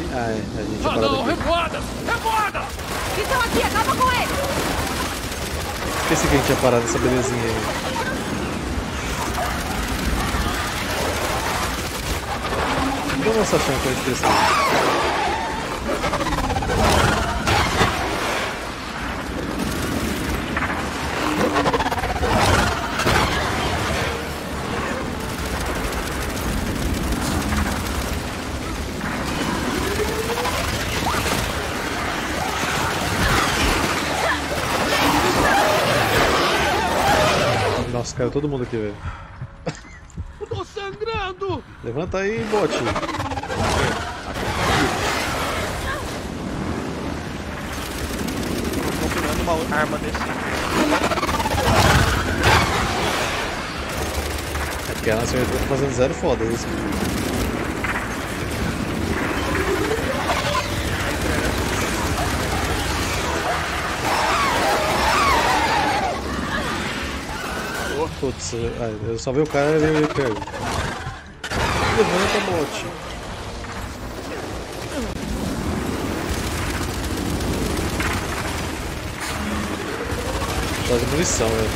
aqui. Ah, é. A gente já parou daqui. Revoada! Revoada! Estão aqui, acaba com ele! Pensei que a gente tinha parado essa belezinha aí. Vamos lançar chão com a expressão. Nossa, caiu todo mundo aqui, velho. Tô sangrando! Levanta aí, bote! Uma arma desse. É porque a nossa tá fazendo zero foda isso. Putz, eu só vi o cara e eu pego. Levanta, bote. Só de munição, velho.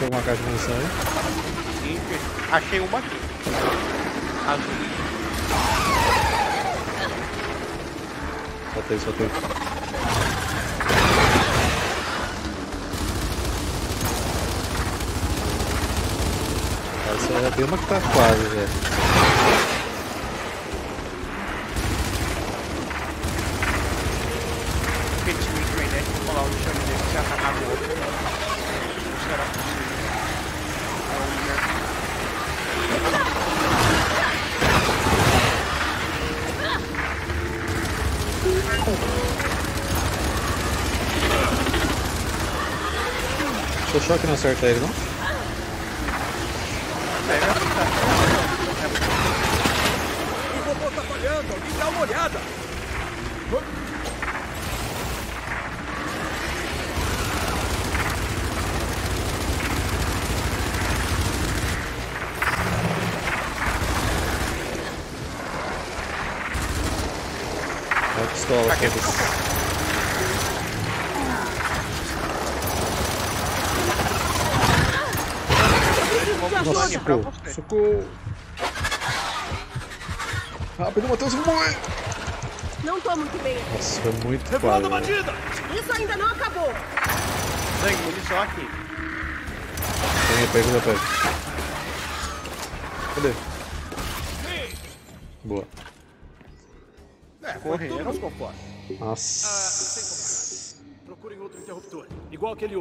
Achei alguma caixa de munição aí? Sim, achei uma aqui. Azul. Soltei. Essa já tem uma que tá quase, velho. Seu choque não acerta ele, não? O robô tá falhando, alguém dá uma olhada! Olha a pistola, foda-se. Nossa, socorro! Socorro! Rápido, Matheus, morre! Não tô muito bem. Nossa, foi muito quase. Isso ainda não acabou! Sangue, munição aqui. Pega. Cadê? Boa. É, correram. Nossa. Procurem outro interruptor. Igual aquele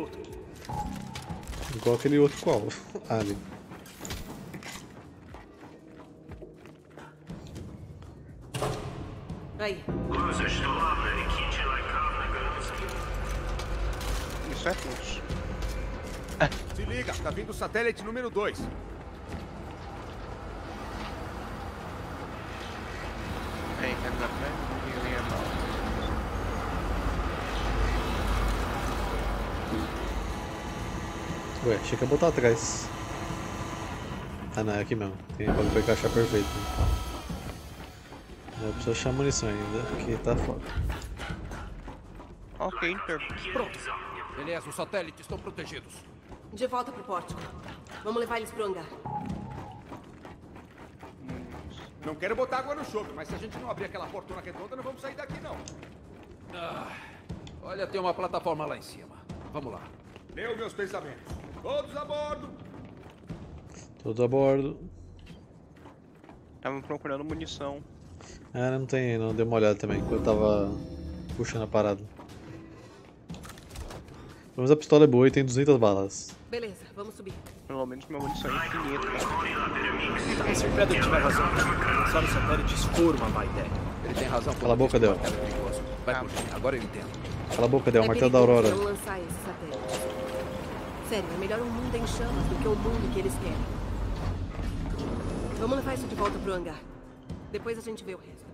outro qual? Ali. Aí. Isso é tudo. Se liga, tá vindo o satélite número 2. Vem, quer dar pé? Ué, achei que ia botar atrás. Ah, não, é aqui mesmo. Pode encaixar perfeito. Eu preciso achar munição ainda, porque tá foda. Ok, pronto. Beleza, os satélites estão protegidos. De volta pro pórtico. Vamos levar eles pro hangar. Não quero botar água no chope, mas se a gente não abrir aquela portona redonda, não vamos sair daqui, não. Ah, olha, tem uma plataforma lá em cima. Vamos lá. Leu meus pensamentos. Todos a bordo. Tava procurando munição. Ah, não tem, não dei uma olhada também, quando eu tava puxando a parada. Pelo menos a pistola é boa e tem 200 balas. Beleza, vamos subir. Pelo menos minha munição é infinita. Esse Pedro tiver razão. Só no satélite escuro uma má ideia. Ele tem razão. Cala a boca, Del. Agora eu entendo. Cala a boca, Del. Martelo da Aurora. Vamos lançar esse satélite. Sério, é melhor um mundo em chamas do que o mundo que eles querem. Vamos levar isso de volta pro hangar. Depois a gente vê o resto.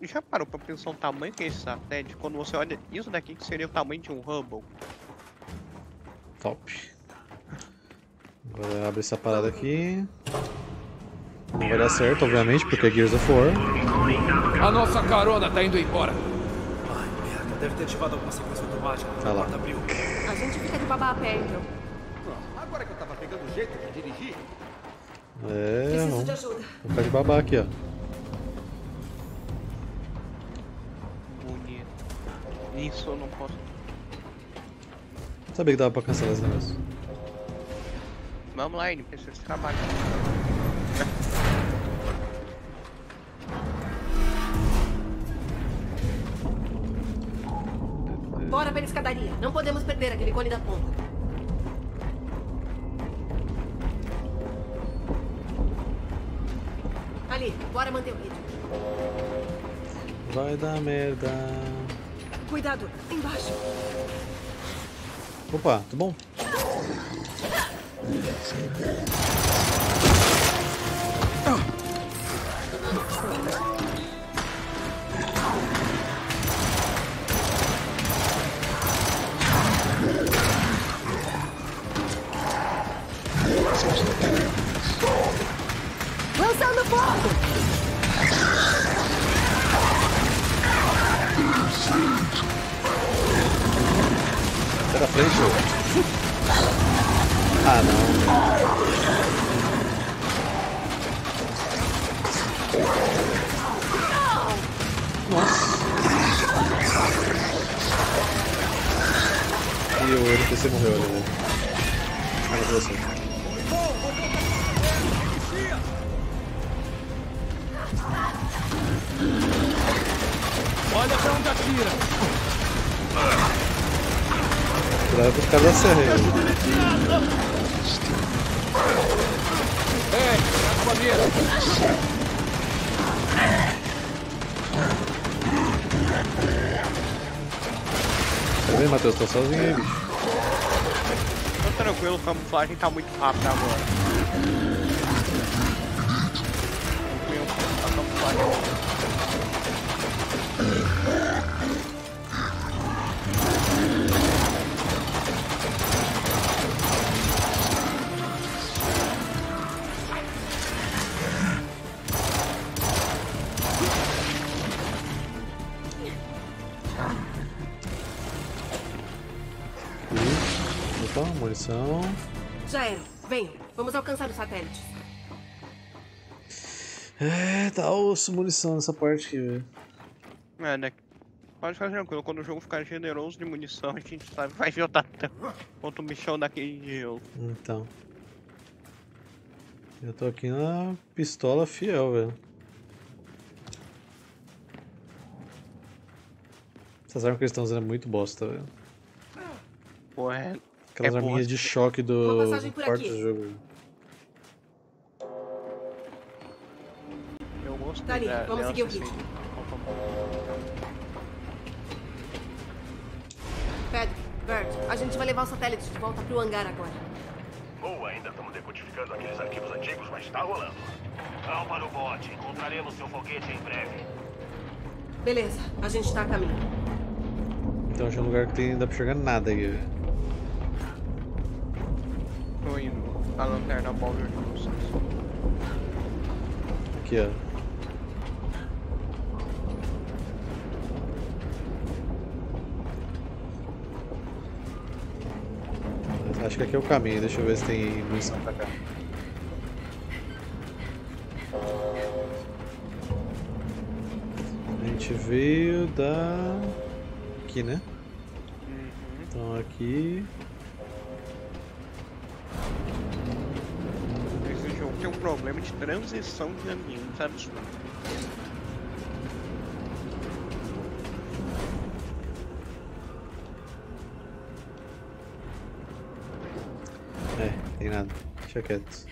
E já parou pra pensar o tamanho que é esse satélite? Quando você olha isso daqui, que seria o tamanho de um Hubble. Top. Agora abre essa parada aqui. Não vai dar certo, obviamente, porque é Gears of War. A nossa carona tá indo embora. Ai, merda, deve ter ativado alguma sequência automática. Tá lá. A gente fica de babá a pé, então. Agora que eu tava pegando o jeito de dirigir. É, preciso de ajuda. Vou ficar de babá aqui, ó. Bonito. Isso eu não posso. Sabia que dava pra cancelar esse negócio. Vamos lá, NPC, esse trabalho. Bora pela escadaria. Não podemos perder aquele cone da ponta. Ali, bora manter o ritmo. Vai dar merda. Cuidado, embaixo. Opa, tudo bom? Lançando fogo! Será frente? Ah, não. Nossa. E o NPC morreu ali, né? Olha pra você. Olha pra onde atira! Vai pro cara da serra. Ei, a família! Tá vendo, Matheus? Tô sozinho aí, bicho. Tô tranquilo, a camuflagem tá muito rápida agora. Tranquilo, a camuflagem. Opa, munição. Já era. Venham, vamos alcançar os satélites. É, tá osso munição nessa parte aqui, velho. É, né? Pode ficar tranquilo, quando o jogo ficar generoso de munição, a gente sabe que vai jogar tanto quanto o bichão daquele de gelo. Então. Eu tô aqui na pistola fiel, velho. Essas armas que eles estão usando é muito bosta, velho. Ué. Aquelas arminhas de choque do quarto do jogo. Eu gosto. Tá ali, vamos seguir o kit. Pedro, Bert, a gente vai levar os satélites de volta pro hangar agora. Boa, ainda estamos decodificando aqueles arquivos antigos, mas tá rolando. Calma no bote, encontraremos seu foguete em breve. Beleza, a gente tá a caminho. Então achei um lugar que tem, não dá pra chegar nada aí. Tô indo, a lanterna Baldur de vocês. Aqui, ó. Acho que aqui é o caminho, deixa eu ver se tem munição pra cá. A gente veio da... aqui, né? Então aqui... Esse jogo tem um problema de transição de ambiente absurdo. Tem nada, deixa quieto.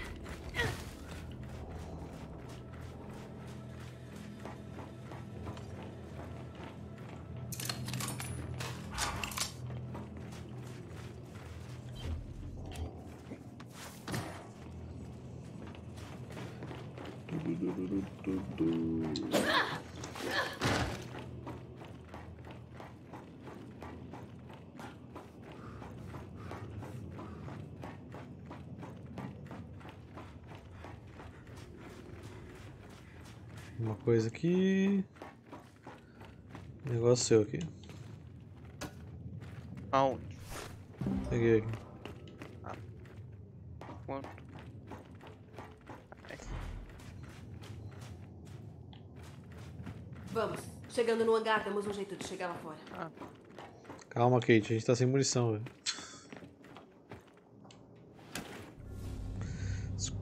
Uma coisa aqui. Negócio seu aqui. Aonde? Peguei aqui. Ah. Quanto? É. Vamos. Chegando no hangar, temos um jeito de chegar lá fora. Ah. Calma, Kate. A gente tá sem munição, velho.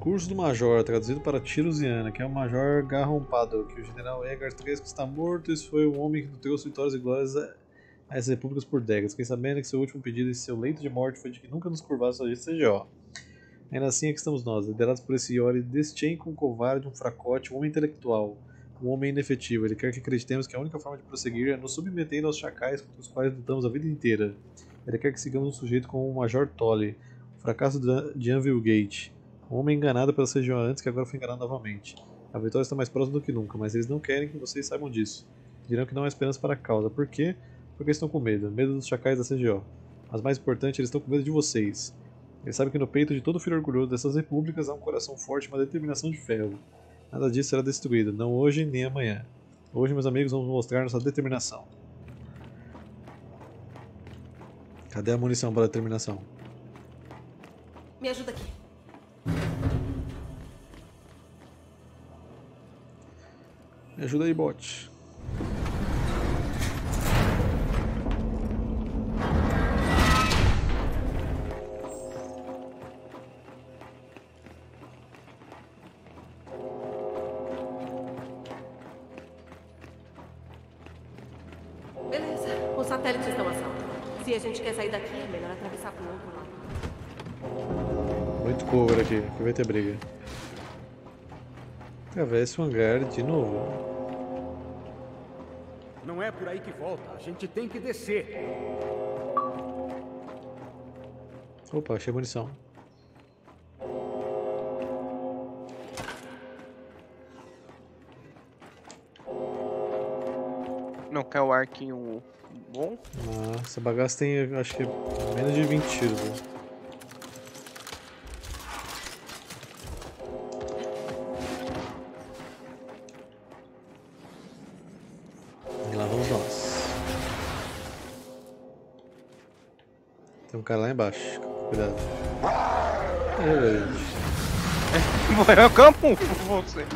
Curso do Major, traduzido para Tiruziana, que é o Major Garrompado, que o General Edgar III está morto, e foi o homem que trouxe vitórias e glórias a essas repúblicas por décadas. Fiquei sabendo que seu último pedido e seu leito de morte foi de que nunca nos curvasse a gente CGO. Ainda assim, aqui estamos nós, liderados por esse Yori Deschenko, um covarde, um fracote, um homem intelectual, um homem inefetivo. Ele quer que acreditemos que a única forma de prosseguir é nos submetendo aos chacais contra os quais lutamos a vida inteira. Ele quer que sigamos um sujeito como o Major Tolle, o fracasso de Anvil Gate. Um homem enganado pela CGO antes, que agora foi enganado novamente. A vitória está mais próxima do que nunca, mas eles não querem que vocês saibam disso. Dirão que não há esperança para a causa. Por quê? Porque estão com medo. Medo dos chacais da CGO. Mas mais importante, eles estão com medo de vocês. Eles sabem que no peito de todo filho orgulhoso dessas repúblicas há um coração forte e uma determinação de ferro. Nada disso será destruído, não hoje nem amanhã. Hoje, meus amigos, vamos mostrar nossa determinação. Cadê a munição para a determinação? Me ajuda aqui. Me ajuda aí, bot. Beleza, os satélites estão a salvo. Se a gente quer sair daqui, é melhor atravessar pro outro lado. Muito cover aqui, que vai ter briga. Atravessa o hangar de novo. Não é por aí que volta, a gente tem que descer. Opa, achei munição. Não quer o arquinho bom? Ah, essa bagaça tem, acho que menos de 20 tiros. Viu? Cara lá embaixo, cuidado. Morreu o campo por você.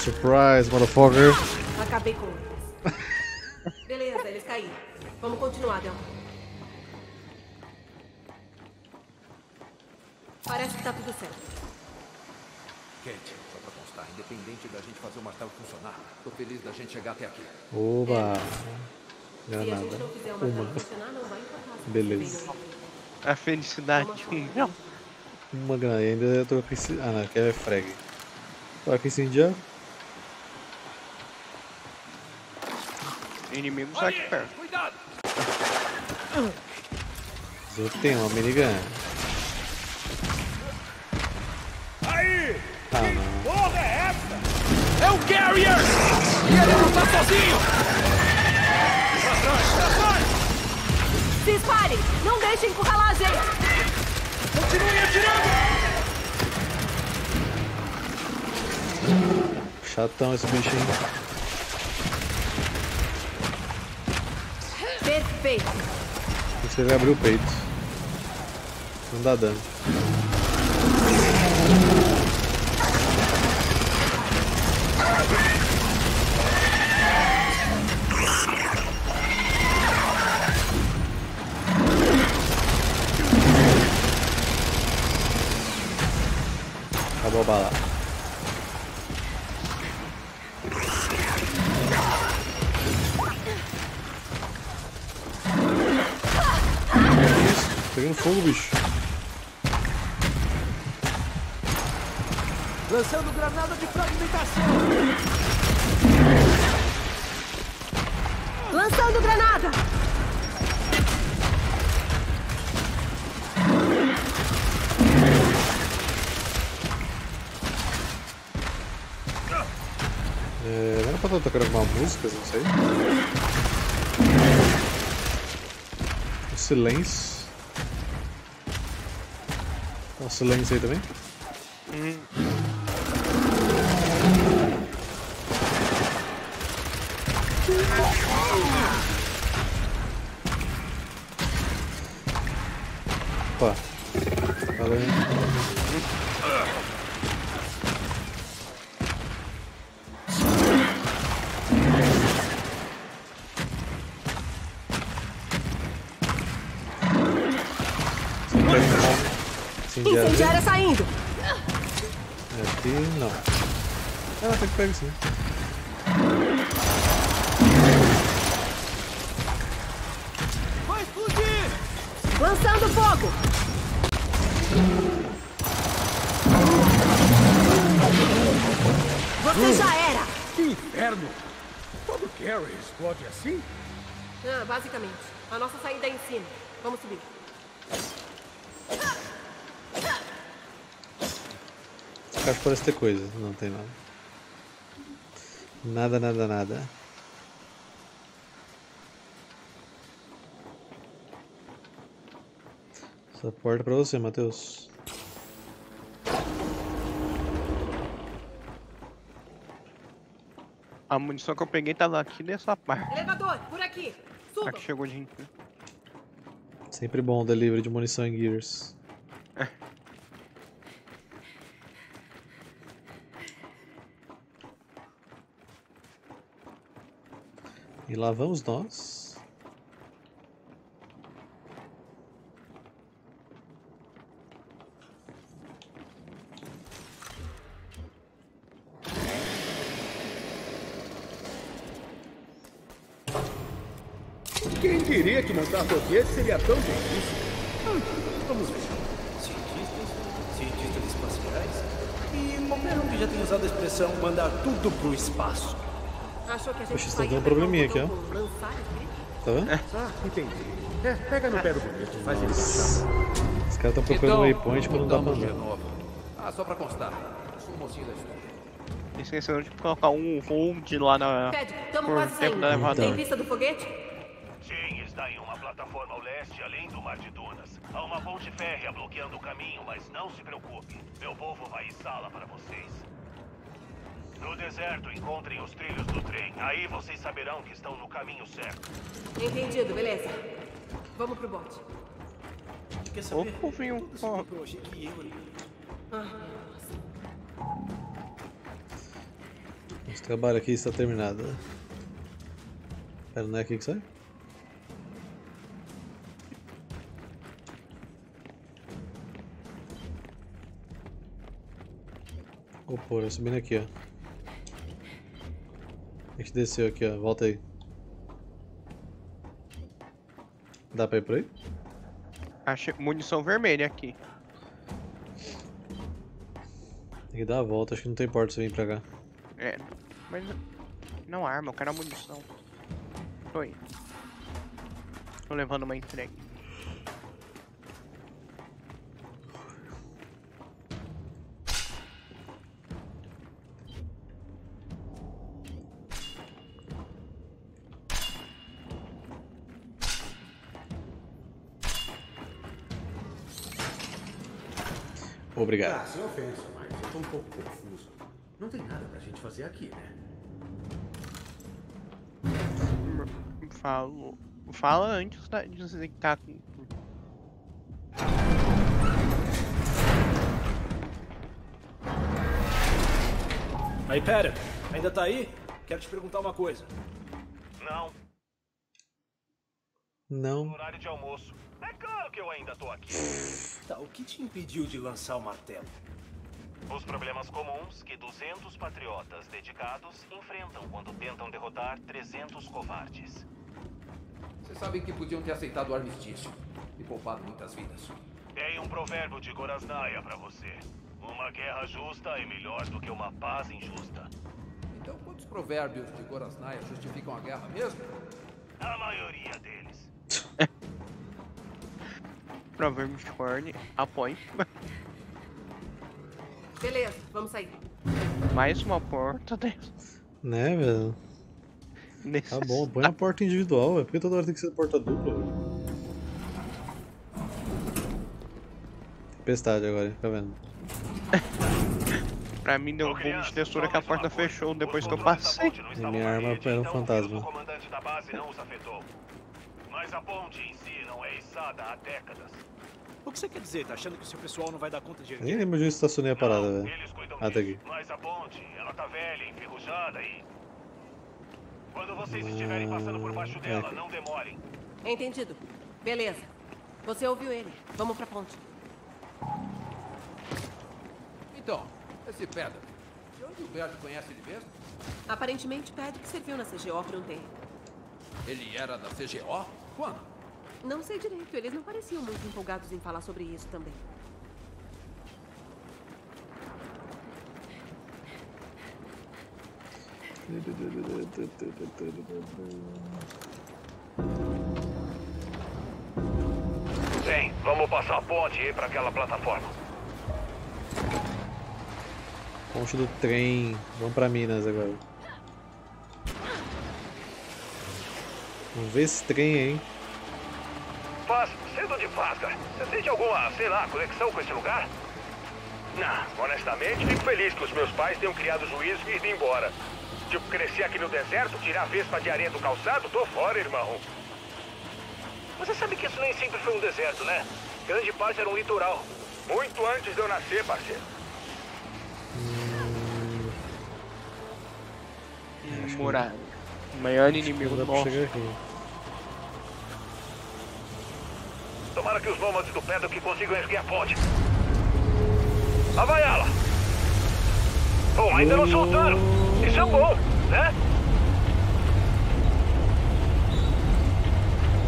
Surprise, motherfucker. Acabei com eles. Beleza, eles caíram. Vamos continuar, Del. Parece que tá tudo certo. Kate, só pra constar, independente da gente fazer o martelo funcionar, tô feliz da gente chegar até aqui. Oba! É. Se a gente não fizer o martelo funcionar, não vai importar. Beleza. A felicidade. Não. Uma grana, ainda eu tô com esse... Ah, não, que é frag. Tô aqui sem dia. Inimigos aqui perto. Cuidado! Eu tenho uma minigun. Aí! Ah, que porra é essa? É o Carrier! E ele não tá sozinho! Pra trás, pra trás! Se espalhem! Não deixem encurralar a gente! Continuem atirando! Chatão esse bichinho. Perfeito. Você vai abrir o peito. Não dá dano. Acabou a bala. Pegando fogo, bicho. Lançando granada de fragmentação. Lançando granada. quando eu tô tocando alguma música, não sei. O silêncio. Tem um silêncio aí também? Opa. Valeu. Incendiária saindo! É aqui não. Ah, tem que pegar sim. Vai explodir! Lançando fogo! Você já era! Que inferno! Todo Carry explode assim? Ah, basicamente. A nossa saída é em cima. Vamos subir. Acho que parece ter coisa, não tem nada. Nada, nada, nada. Essa porta pra você, Matheus. A munição que eu peguei tá lá aqui nessa parte. Elevador, por aqui. Suba. Aqui chegou de gente. Sempre bom o delivery de munição em Gears. E lá vamos nós. Quem diria que montar foguete seria tão difícil? Vamos ver. Cientistas espaciais. E qualquer um que já tenha usado a expressão mandar tudo pro espaço. Achou que a gente Poxa, tem um probleminha aqui, ó. Tá vendo? Ah, entendi. É, pega no pé do bonito, faz ele passar. Os caras estão procurando um waypoint quando não dá pra andar. Ah, só pra constar. Esqueceram de colocar um hold lá na... Pede, tamo quase saindo. Tem vista do foguete? Sim, está em uma plataforma ao leste, além do Mar de Dunas. Há uma ponte férrea bloqueando o caminho, mas não se preocupe. Meu povo vai içá-la para vocês. No deserto, encontrem os trilhos do trem. Aí vocês saberão que estão no caminho certo. Entendido, beleza. Vamos pro bote. Quer saber? Esse trabalho aqui está terminado. Pera, não é aqui que sai? Opa, eu subindo aqui, ó. A gente desceu aqui, ó. Volta aí. Dá pra ir por aí? Achei munição vermelha aqui. Tem que dar a volta, acho que não tem porta se vir pra cá. É, mas não arma, eu quero a munição. Tô indo. Tô levando uma entrega. Obrigado. Ah, sem ofensa, mas eu tô um pouco confuso. Não tem nada pra gente fazer aqui, né? Fala antes de dizer que tá com... Aí, pera. Ainda tá aí? Quero te perguntar uma coisa. Não. Não. No horário de almoço. É claro que eu ainda tô aqui. Tá, o que te impediu de lançar o martelo? Os problemas comuns que 200 patriotas dedicados enfrentam quando tentam derrotar 300 covardes. Vocês sabem que podiam ter aceitado o armistício e poupado muitas vidas. Tem um provérbio de Goraznaia pra você. Uma guerra justa é melhor do que uma paz injusta. Então quantos provérbios de Goraznaia justificam a guerra mesmo? A maioria deles. Proverbo de Korn, apoio. Beleza, vamos sair. Mais uma porta. Né, velho? Tá bom, põe a porta individual, velho. Por que toda hora tem que ser porta dupla, velho? Tempestade agora, fica vendo. Pra mim deu um boom de textura que a porta fechou depois que eu passei. E minha arma era um fantasma. O comandante da base não os afetou. Mas a ponte em si não é içada há décadas. O que você quer dizer? Tá achando que o seu pessoal não vai dar conta de... Nem lembro de onde estacionei a parada, velho. Até aqui. Mas a ponte, ela tá velha, enferrujada e... Quando vocês estiverem passando por baixo dela, não demorem. Entendido. Beleza. Você ouviu ele. Vamos pra ponte. Então, esse Pedro, de onde o Bert conhece ele mesmo? Aparentemente, Pedro serviu na CGO por um tempo. Ele era da CGO? Quando? Não sei direito, eles não pareciam muito empolgados em falar sobre isso também. Bem, vamos passar a ponte e ir para aquela plataforma. Ponte do trem, vamos para Minas agora. Vamos ver esse trem, hein? Sendo de Fasca, você sente alguma, sei lá, conexão com esse lugar? Não, honestamente, fico feliz que os meus pais tenham criado juízo e ido embora. Tipo, crescer aqui no deserto, tirar a vespa de areia do calçado, tô fora, irmão. Você sabe que isso nem sempre foi um deserto, né? Grande parte era um litoral. Muito antes de eu nascer, parceiro. Morar. O maior inimigo do nosso. Tomara que os nômades do Pedro que consigam erguer a ponte. Lá vai ela! Bom, ainda não soltaram! Isso é bom, né?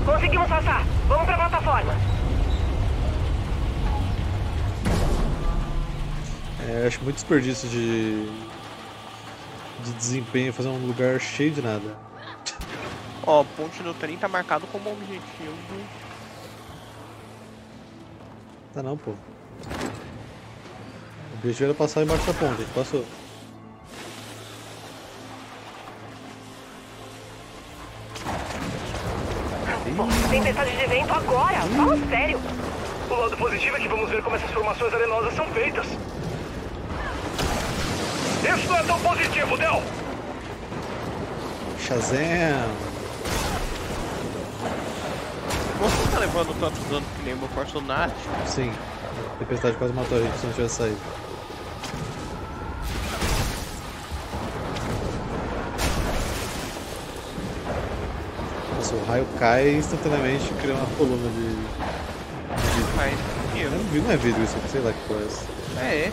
Conseguimos passar! Vamos pra plataforma! É, acho muito desperdício de desempenho fazer um lugar cheio de nada. Ó, oh, ponte do trem tá marcado como objetivo. Tá não, pô. O objetivo era passar embaixo da ponte, a gente passou. Tem tempestade de vento agora, fala sério. O lado positivo é que vamos ver como essas formações arenosas são feitas. Isso não é tão positivo, Del! Shazam! Você tá levando tantos danos que nem uma força do Nath? Sim, a tempestade quase matou a gente se não tivesse saído. Nossa, o raio cai instantaneamente e cria uma coluna de vidro. Mas, eu não vi, não é vidro isso, sei lá que coisa. É.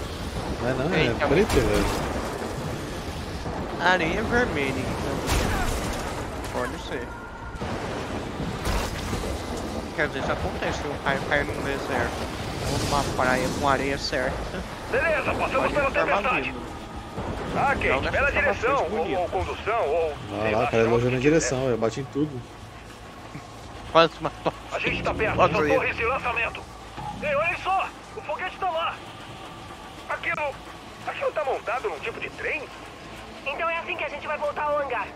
Não é não, é preto, velho. Areia vermelha, então. Pode ser. Quer dizer, isso acontece, um raio cair num deserto ou numa praia com areia certa. Beleza, passamos pela tempestade. Ok, bela direção, ou condução, ou... Ah lá, cara, elogiou minha direção, eu bati em tudo. Quase matou. A gente tá perto, socorro esse lançamento. Ei, olha só, o foguete tá lá. Aquilo tá montado num tipo de trem? Então é assim que a gente vai voltar ao hangar.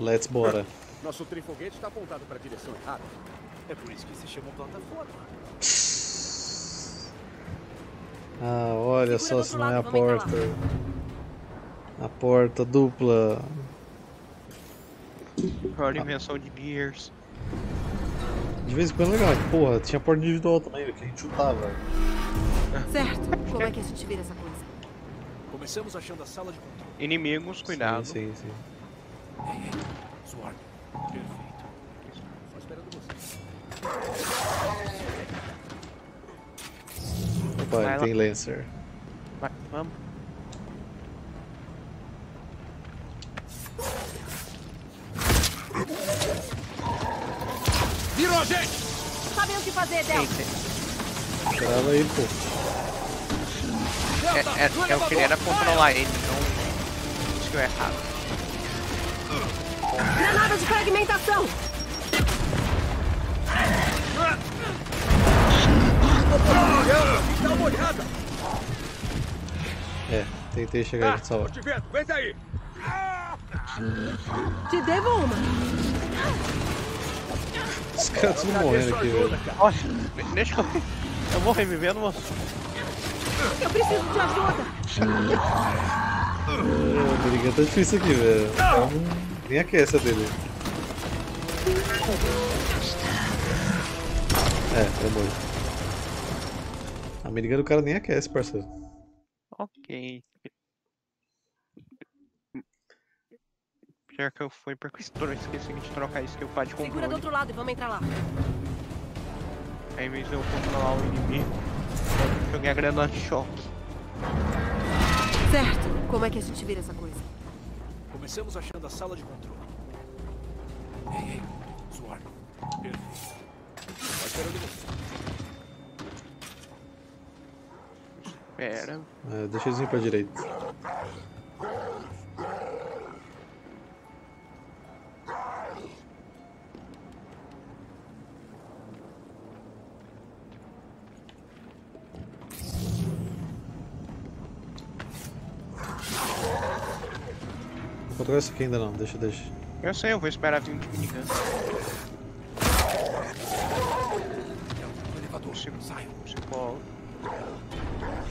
Let's bora. Nosso trifoguete está apontado para a direção errada. É por isso que se chama plataforma. Ah, olha só se não é a porta. A porta dupla. Olha a invenção de Gears. De vez em quando é legal, porra, tinha porta individual também, que a gente chutava. Certo, como é que a gente vira essa coisa? Começamos achando a sala de controle. Inimigos, cuidado. Sim. Swarm, perfeito. Só esperando você. Opa, tem Lancer. Vai, vamos. Virou, gente! Sabem o que fazer, Delta. Trava aí, pô. Eu queria controlar ele, não. Acho que eu errado. Granada de fragmentação! Dá uma olhada! É, tentei chegar aí de salvar. Aguenta aí! Te devo uma! Os caras estão morrendo aqui, velho. Olha, deixa eu... Eu vou revivendo, moço. Eu preciso de ajuda! A briga tá difícil aqui, velho. Nem aquece a dele. É, tá doido. A minigun do cara nem aquece, parceiro. Ok. Pior que eu fui porque eu esqueci de trocar isso que eu faço de controle. Segura do outro lado e vamos entrar lá. Aí, em vez de eu controlar o inimigo, eu joguei a granada de choque. Certo. Como é que a gente vira essa coisa? Começamos achando a sala de controle. Ei, suave. Perfeito. Vai esperando você. Pera. É, deixa eles ir pra direita. Vou controlar isso aqui ainda não, deixa. Eu sei, eu vou esperar vir de minigun.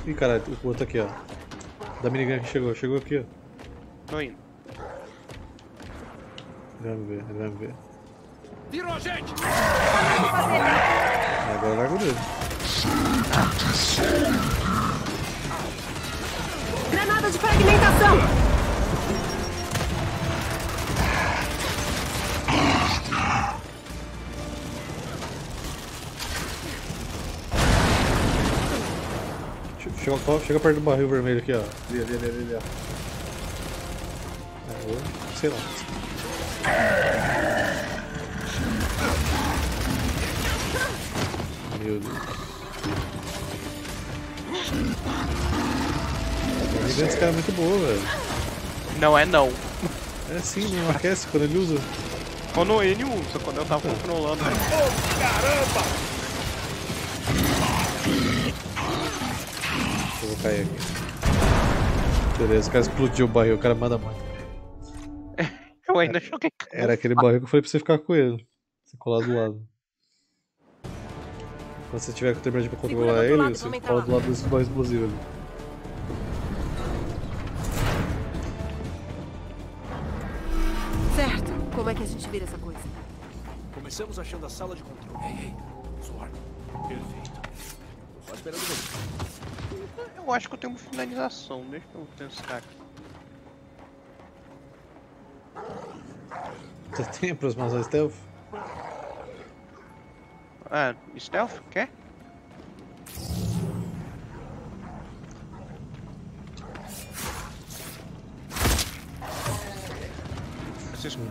Ih, caralho, o outro aqui, ó. Da minigun que chegou aqui, ó. Tô indo. Ele vai me ver. Virou, gente! Agora larga o dedo. Granada de fragmentação! Chega perto do barril vermelho aqui, ó. Ali, ó. É, sei lá. Meu Deus. A vida desse cara é muito boa, velho. Não é não. É sim, não aquece quando ele usa. Quando ele usa, quando eu tava controlando. Oh, caramba! Eu vou cair aqui. Beleza, o cara explodiu o barril, o cara manda muito. Eu ainda choquei. Era aquele barril que eu falei pra você ficar com ele. Você colar do lado. Quando você tiver que terminar de controlar ele, você cola do lado desse barril explosivo ali. Certo, como é que a gente vira essa coisa? Começamos achando a sala de controle. Ei, suave. Perfeito. Só esperando você. Eu acho que eu tenho uma finalização, deixa eu pensar aqui. Você tem aproximação stealth? Ah, stealth? Quer?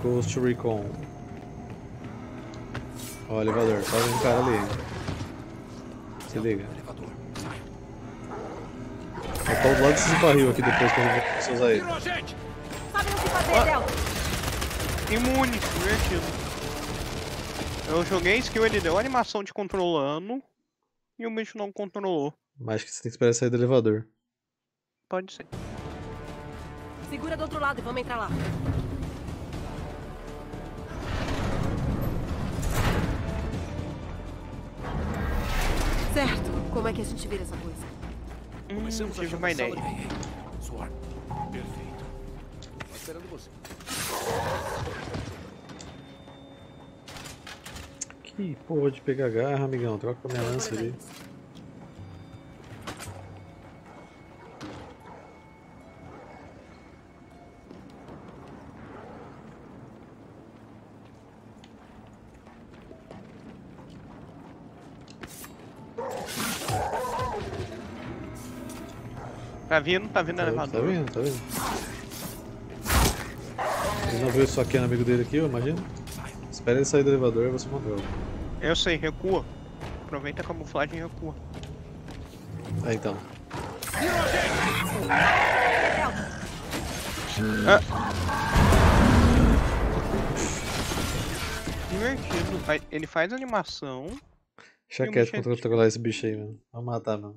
Ghost Recon. Ó, o elevador, tá um cara ali. Se liga. Eu tô do lado desses barril aqui depois que eu vou usar ele. Imune, divertido. Eu joguei skill, ele deu animação de controlando e o bicho não controlou. Mas acho que você tem que esperar sair do elevador. Pode ser. Segura do outro lado e vamos entrar lá. Certo, como é que a gente vira essa coisa? Tive uma ideia. Perfeito. Tô esperando você. Que porra de pegar garra, amigão. Troca com a minha lança ali. Tá vindo no elevador. Tá vindo. Ele não viu isso aqui no amigo dele aqui, eu imagino. Espera ele sair do elevador e você mandou. Eu sei, recua. Aproveita a camuflagem e recua. Aí então. Ah. divertido. Ele faz animação. Deixa quieto pra controlar esse bicho aí, mano. Vamos matar, mano.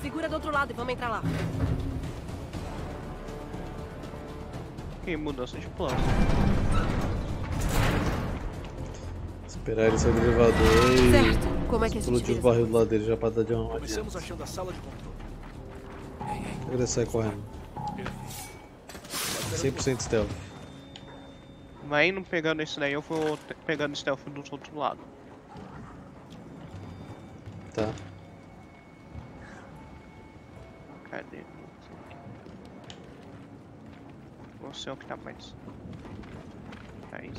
Segura do outro lado e vamos entrar lá. Ok, mudança de plano. Esperar ele sair do elevador. Certo. E... como é que explodiu a gente o barril do lado dele já pra dar de uma armadilha. Começamos achando a sala de controle. Ele sai correndo. 100% stealth. Vai não pegando esse daí, eu vou pegando stealth dos outros lados. Tá. Cadê? Não sei o que tá mais. Aí.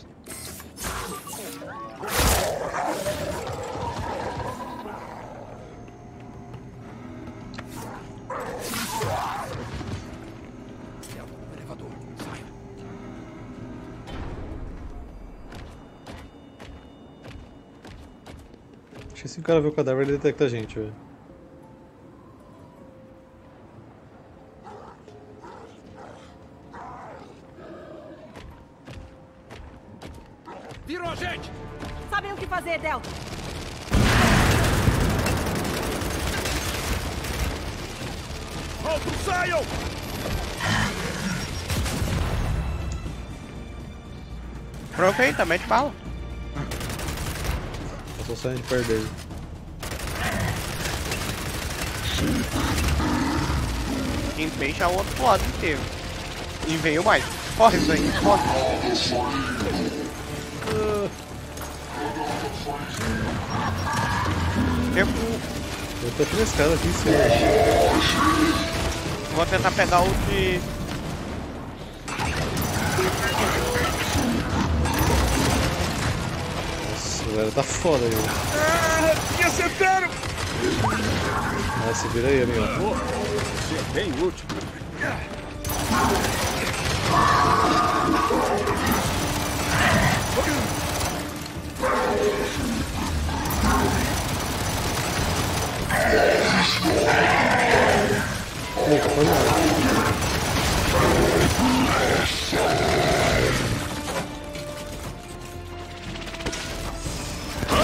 Elevador, sai. Acho que se o cara ver o cadáver ele detecta a gente, velho. Virou a gente! Sabem o que fazer, Delta! Outros saiam! Aproveita, mete bala! Eu tô saindo de perto dele. Quem fecha o outro lado inteiro. E veio mais. Corre, Zangue, corre! Eu tô aqui na escada aqui em cima. Vou tentar pegar o de... nossa, galera, tá foda aí. Me acertaram! Nossa, vira aí, amigo. Você é bem útil. Nunca foi nada.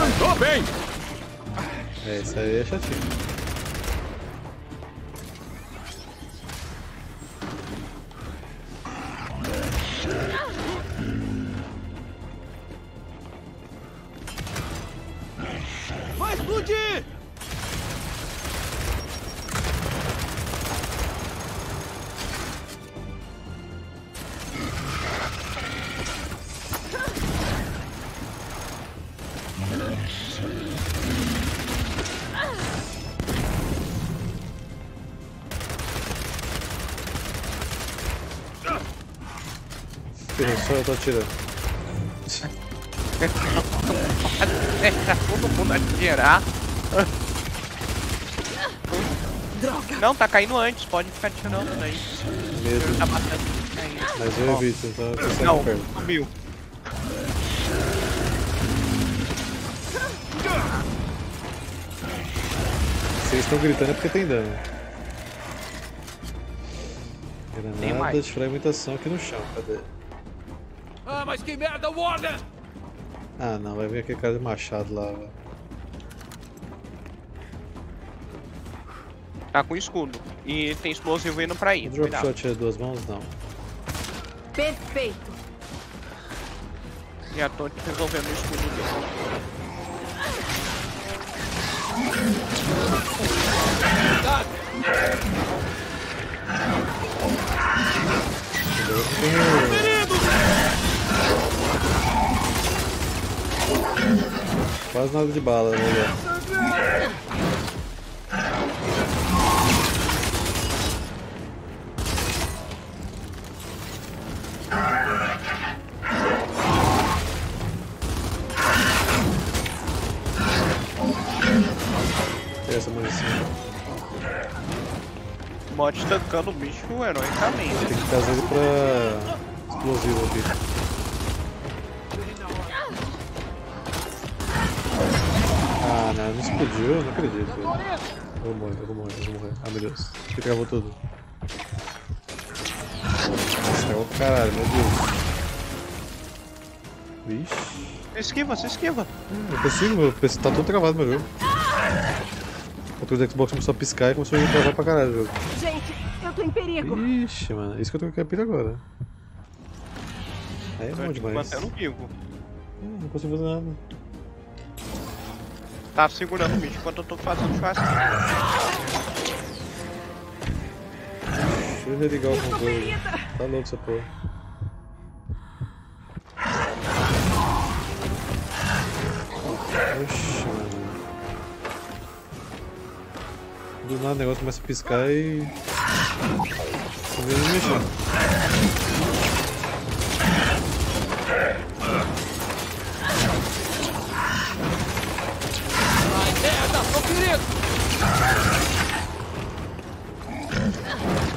Andou bem! É, isso aí é chatinho. Vai explodir! Só eu tô atirando. Todo mundo atirar. Droga. Não, tá caindo antes, pode ficar atirando daí. Medo. Tá matando. Mas eu evito, então eu consigo. Não, sumiu. Vocês estão gritando porque tem dano. Granada de fragmentação aqui no chão, cadê? Ah, mas que merda, Warden! Ah não, vai vir aquele cara de machado lá, velho. Tá com escudo e tem explosivo indo pra aí. O drop shot é duas mãos, não. Perfeito! Já tô resolvendo o escudo dele. Quase nada de bala, né? Tem essa munição. Bot tancando o bicho heroicamente. Tem que trazer ele pra explosivo aqui. Ah, não explodiu, não acredito. Vou morrer. Ah, meu Deus. Ele gravou tudo. Nossa, é o caralho, meu Deus. Vixe. Esquiva, se esquiva. Não consigo, meu PC tá todo travado meu jogo. O controle do Xbox começou a piscar e começou a travar pra caralho o jogo. Gente, eu tô em perigo. Ixi, mano, é isso que eu tô com a pira agora. Aí é bom demais. Eu não consigo fazer nada. Tá segurando o bicho enquanto eu tô fazendo fácil. Deixa eu religar alguma coisa. Tá louco essa porra. Oxi, mano. Do nada o negócio começa a piscar e... Tô vendo ele mexer.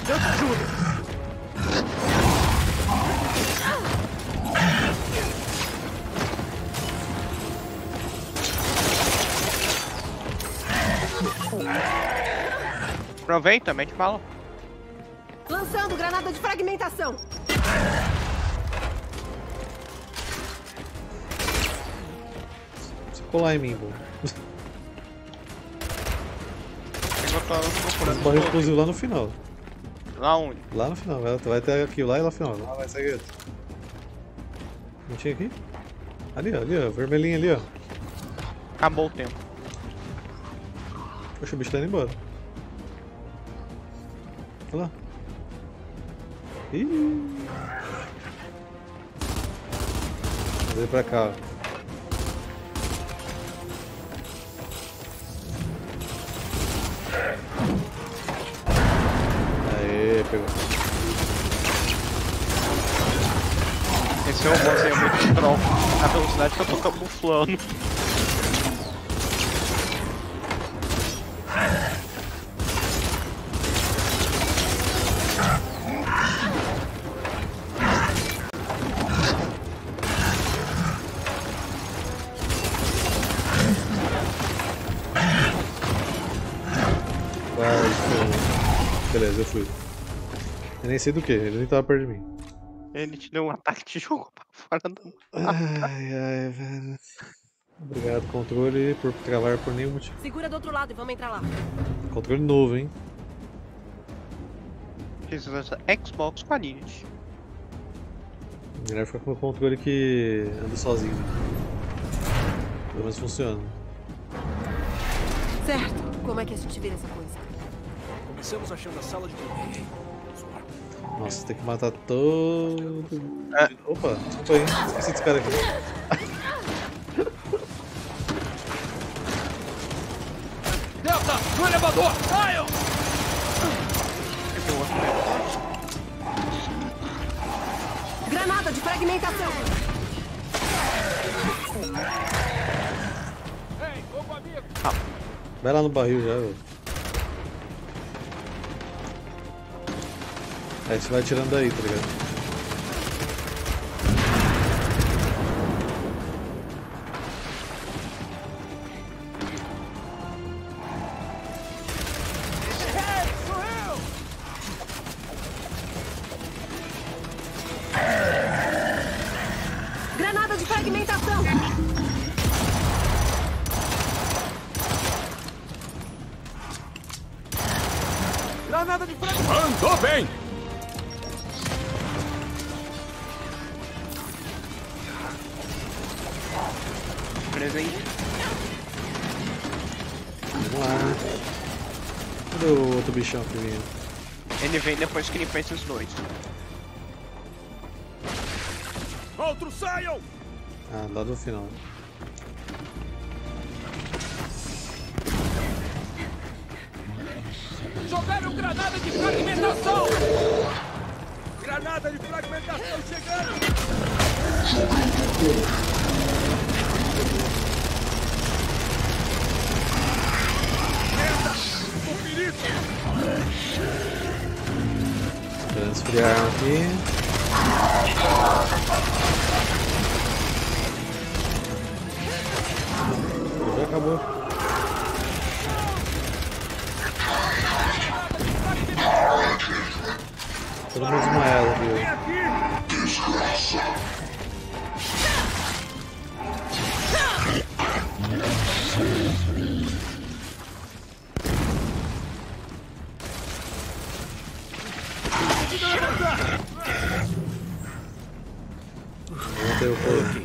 Eu te ajudo. Aproveita, mete bala. Lançando granada de fragmentação. Se colar em mim, bom. Morre explosivo lá no final. Lá onde? Lá no final, vai até aqui, lá e lá no final. Ah, vai sair. Não tinha aqui? Ali, ó, vermelhinho ali, ó. Acabou o tempo. Poxa, o bicho tá indo embora. Olha lá. Ih. Vem pra cá. Aê, pegou. Esse é o boss aí, é muito troll. A velocidade que eu tô camuflando. Beleza, eu fui. Eu nem sei do que, ele nem tava perto de mim. Ele te deu um ataque de jogo pra fora do... Ai, velho. Obrigado, controle, por travar por nenhum motivo. Segura do outro lado e vamos entrar lá. Controle novo, hein. Precisa Xbox Quality. Melhor ficar com o controle que anda sozinho. Pelo menos funciona. Certo, como é que a gente vira essa coisa? Estamos achando a sala de dormir. Nossa, tem que matar todo... Ah. Opa, desculpa aí, esqueci desse cara aqui. Delta, no elevador, saiam! Granada de fragmentação! Ei, opa, amigo! Vai lá no barril já, velho. Aí você vai atirando daí, tá ligado? Granada de fragmentação! Granada de fragmentação! Mandou bem! Vamos lá. Cadê o outro bichão primeiro? Ele vem depois que ele pensa os dois. Outro saiu! Ah, lá do final. Jogaram granada de fragmentação! Granada de fragmentação chegando! Transfriar aqui. Já acabou. Todo mundo desmaiado, viu? eu for.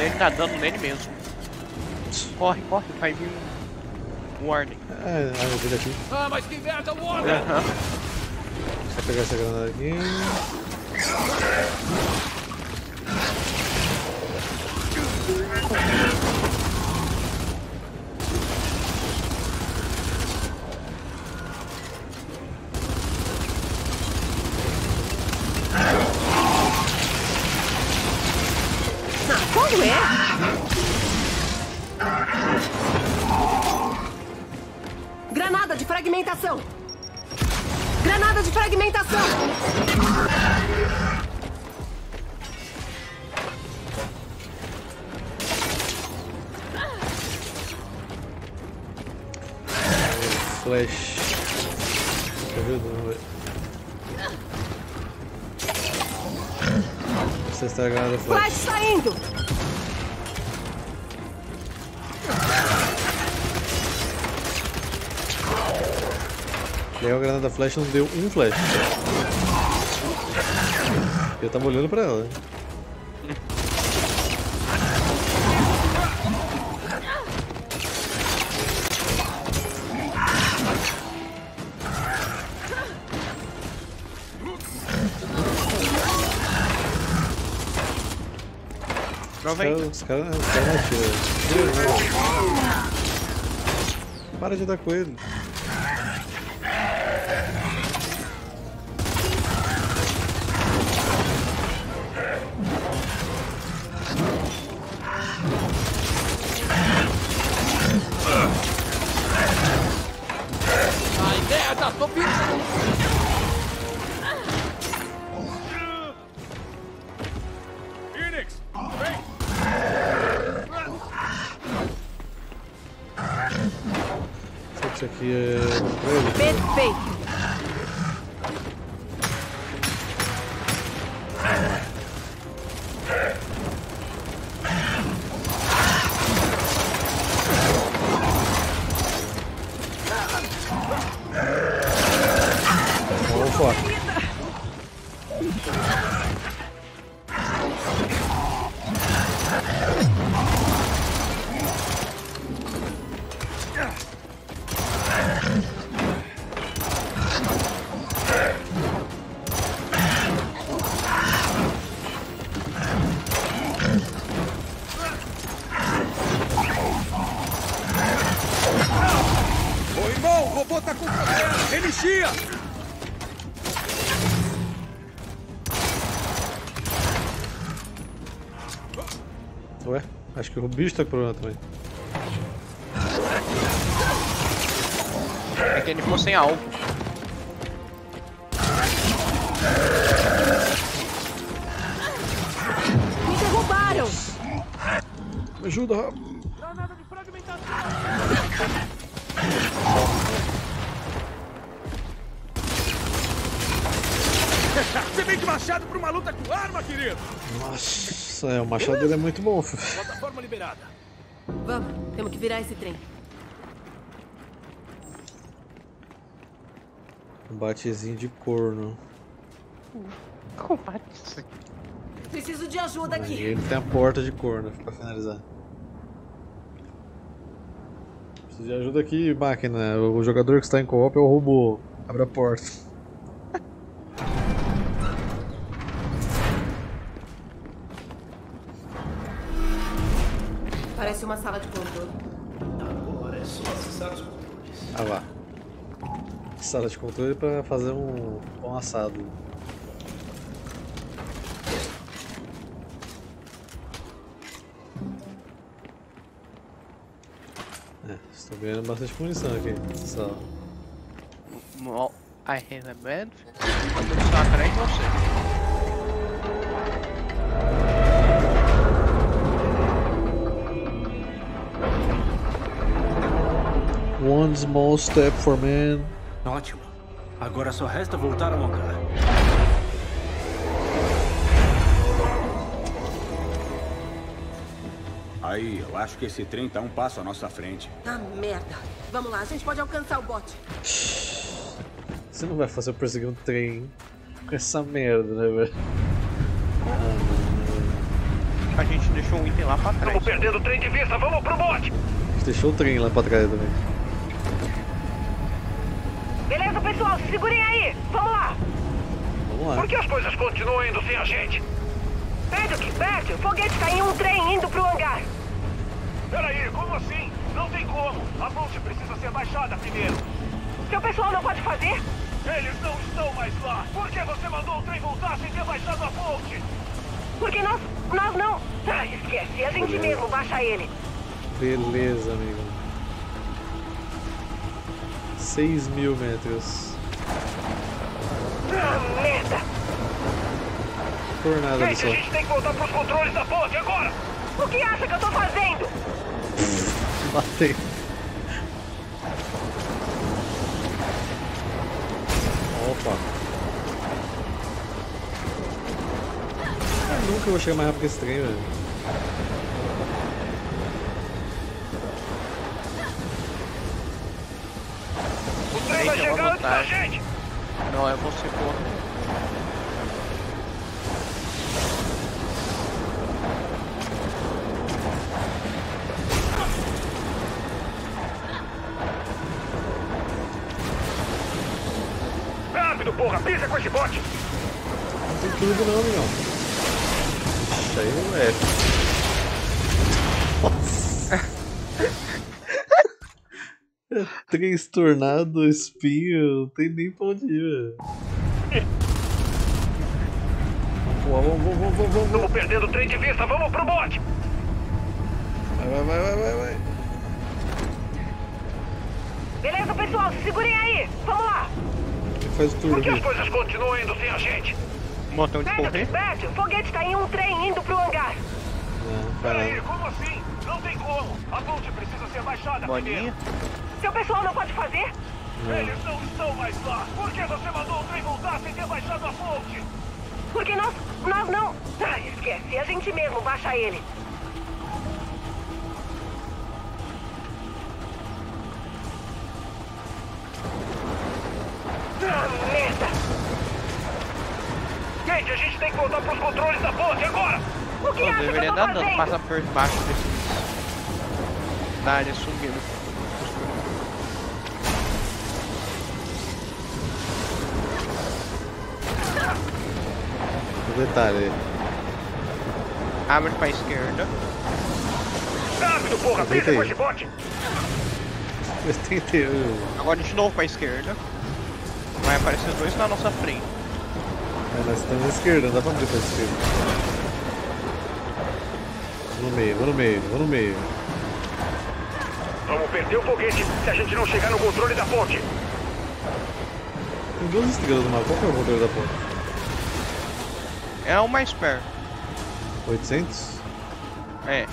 Ele tá dando nele mesmo. Corre, corre, vai vir um warning. É, eu vi daqui. Ah, mas que merda, warning! Deixa eu pegar essa granada aqui. Granada de fragmentação! Granada de fragmentação! Flash. Você está ganhando flash. Flash saindo! Legal, a granada flash não deu um flash. Eu tava olhando pra ela. Os caras não atiram. Para de dar com ele. Ué, acho que o bicho tá com problema também. É que ele ficou sem alvo. Me derrubaram! Me ajuda, rápido! Granada de fragmentação! Você vem de machado pra uma luta com arma, querido! Nossa, o machado dele é muito bom. Plataforma liberada. Vamos, temos que virar esse trem. Combatezinho de corno. Combate. Preciso de ajuda aqui. Ele tem a porta de corno pra finalizar. Preciso de ajuda aqui, máquina. O jogador que está em co-op é o robô. Abre a porta. Parece uma sala de controle. Agora é só acessar os controles. Ah, lá. Sala de controle para fazer um pão assado. É, estou ganhando bastante munição aqui. Só. I hit a bed. Vou estar atrás de você. One small step for man. Ótimo. Agora só resta voltar a montar. Aí, eu acho que esse trem tá um passo à nossa frente. Ah, merda. Vamos lá, a gente pode alcançar o bote. Você não vai fazer eu perseguir um trem com essa merda, né, velho? A gente deixou um item lá pra trás. Estamos perdendo o trem de vista, vamos pro bote! A gente deixou o trem lá pra trás também. Beleza, pessoal, se segurem aí! Vamos lá! Vamos lá. Por que as coisas continuam indo sem a gente? Pede o que pede, o foguete tá em um trem indo pro hangar. Peraí, como assim? Não tem como. A ponte precisa ser baixada primeiro. Seu pessoal não pode fazer? Eles não estão mais lá. Por que você mandou o trem voltar sem ter baixado a ponte? Porque nós não... Ah, esquece, a gente mesmo baixa ele. Beleza, amigo. 6.000 metros. Ah, merda! Por nada, gente, a gente tem que voltar pros controles da ponte agora! O que acha que eu tô fazendo? Batei. Opa. Eu nunca vou chegar mais rápido que esse trem, velho. O trem vai chegar antes da gente! Não, é você, porra. Porra, pisa com esse bote! Não tem tudo não, amigão. Isso aí não é. Nossa! Três tornado, espinho, não tem nem pra onde ir, velho. Vamos. Estamos perdendo o trem de vista, vamos pro bote! Vai. Beleza, pessoal, se segurem aí! Vamos lá! Faz o turno. Por que as coisas continuam indo sem a gente? Um montão de correr? O foguete tá em um trem indo pro hangar. Peraí, como assim? Não tem como. A ponte precisa ser baixada primeiro. Seu pessoal não pode fazer? Eles não estão mais lá. Por que você mandou o trem voltar sem ter baixado a ponte? Porque nós não... Ah, esquece. A gente mesmo baixa ele. Merda! Gente, a gente tem que voltar pros controles da ponte agora! O que acha que eu tô fazendo? Passa por baixo desse... Tá, sumindo. Detalhe. Abre pra esquerda. Rápido, porra! Pisa com esse bote! Agora de novo pra esquerda. Vai aparecer os dois na nossa frente. É, nós estamos à esquerda, não dá pra abrir pra esquerda. Vou no meio. Vamos perder o foguete se a gente não chegar no controle da ponte. Tem duas estrelas no mapa, qual que é o controle da ponte? É o mais perto. 800? É.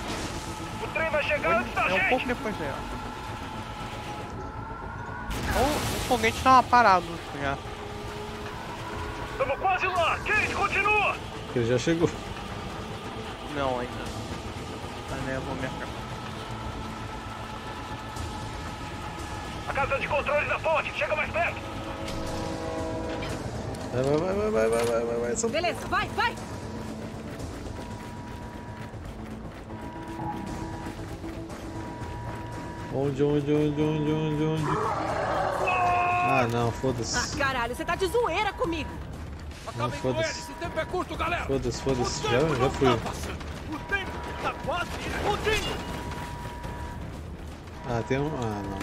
O trem vai chegar antes da gente! É um pouco depois dela. O foguete tava parado já. Estamos quase lá! Kate, continua! Ele já chegou. Não, ainda não. A névoa me acabou. A casa de controle da ponte! Chega mais perto! Vai. Beleza, vai! Onde? Ah, não, foda-se. Ah, caralho, você tá de zoeira comigo. Não, foda-se. Esse tempo é curto, galera. Foda-se. Já fui. O tempo tá quase explodindo. Ah, tem um... Ah, não.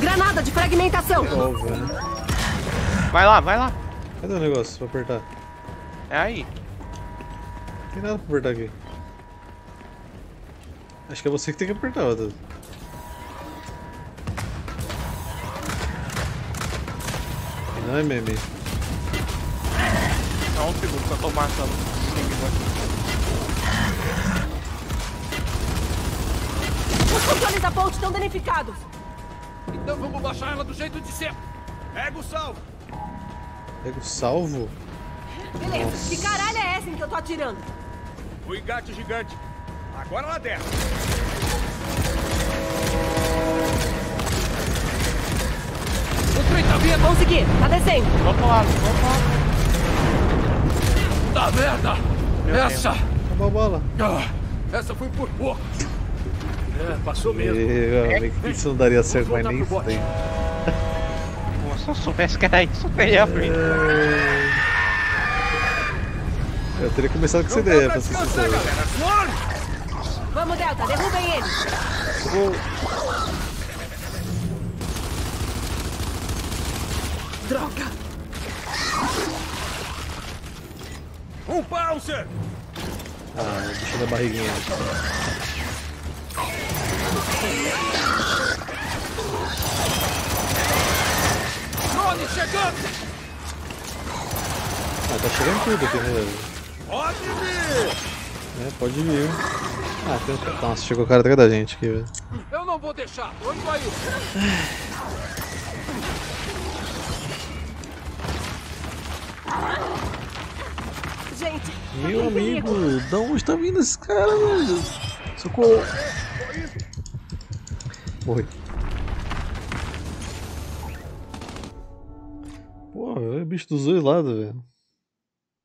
Granada de fragmentação. Óbvio, né? Vai lá. Cadê o negócio pra apertar? É aí. Não tem nada pra apertar aqui. Acho que é você que tem que apertar, Rodolfo. Não é meme. Não, segundo, só tô matando. Os controles da ponte estão danificados. Então vamos baixar ela do jeito de ser. Ego salvo? Beleza, nossa. Que caralho é essa em que eu tô atirando? O engate gigante. Agora lá dentro. O Truitão ia conseguir. Tá descendo. Vamos lá. Tá merda. Meu essa. Acabou a bola. Essa foi por pouco. É, passou mesmo. Isso não daria certo mais nem isso daí. Pô, se eu soubesse que era isso, eu teria aprendido. Eu teria começado com CD pra ser sincero. Vamos, Delta, derrubem ele! Droga! Um pau, senhor! Ah, o bicho da barriguinha. Drone chegando! Ah, tá chegando tudo aqui, né? Pode vir! É, pode vir. Ah, tem um... Nossa, chegou o cara atrás da gente aqui, velho. Eu não vou deixar, tô indo aí. Gente, meu amigo, de onde estão vindo esses caras, velho? Socorro! Morri. Pô, é bicho dos dois lados, velho.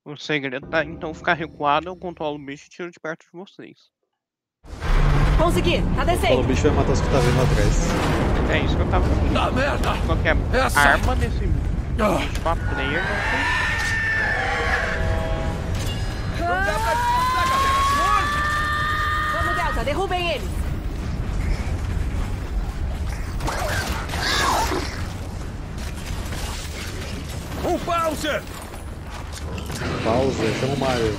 O segredo tá então ficar recuado, eu controlo o bicho e tiro de perto de vocês. Consegui, tá descendo. O bicho vai matar os que tá vindo atrás. É isso que eu tava falando. Tá merda! Qualquer essa arma desse bicho pra player não tem. Não dá pra descansar, galera! Vamos, Delta, derrubem ele! Um Bowser! Bowser, chama o Mario.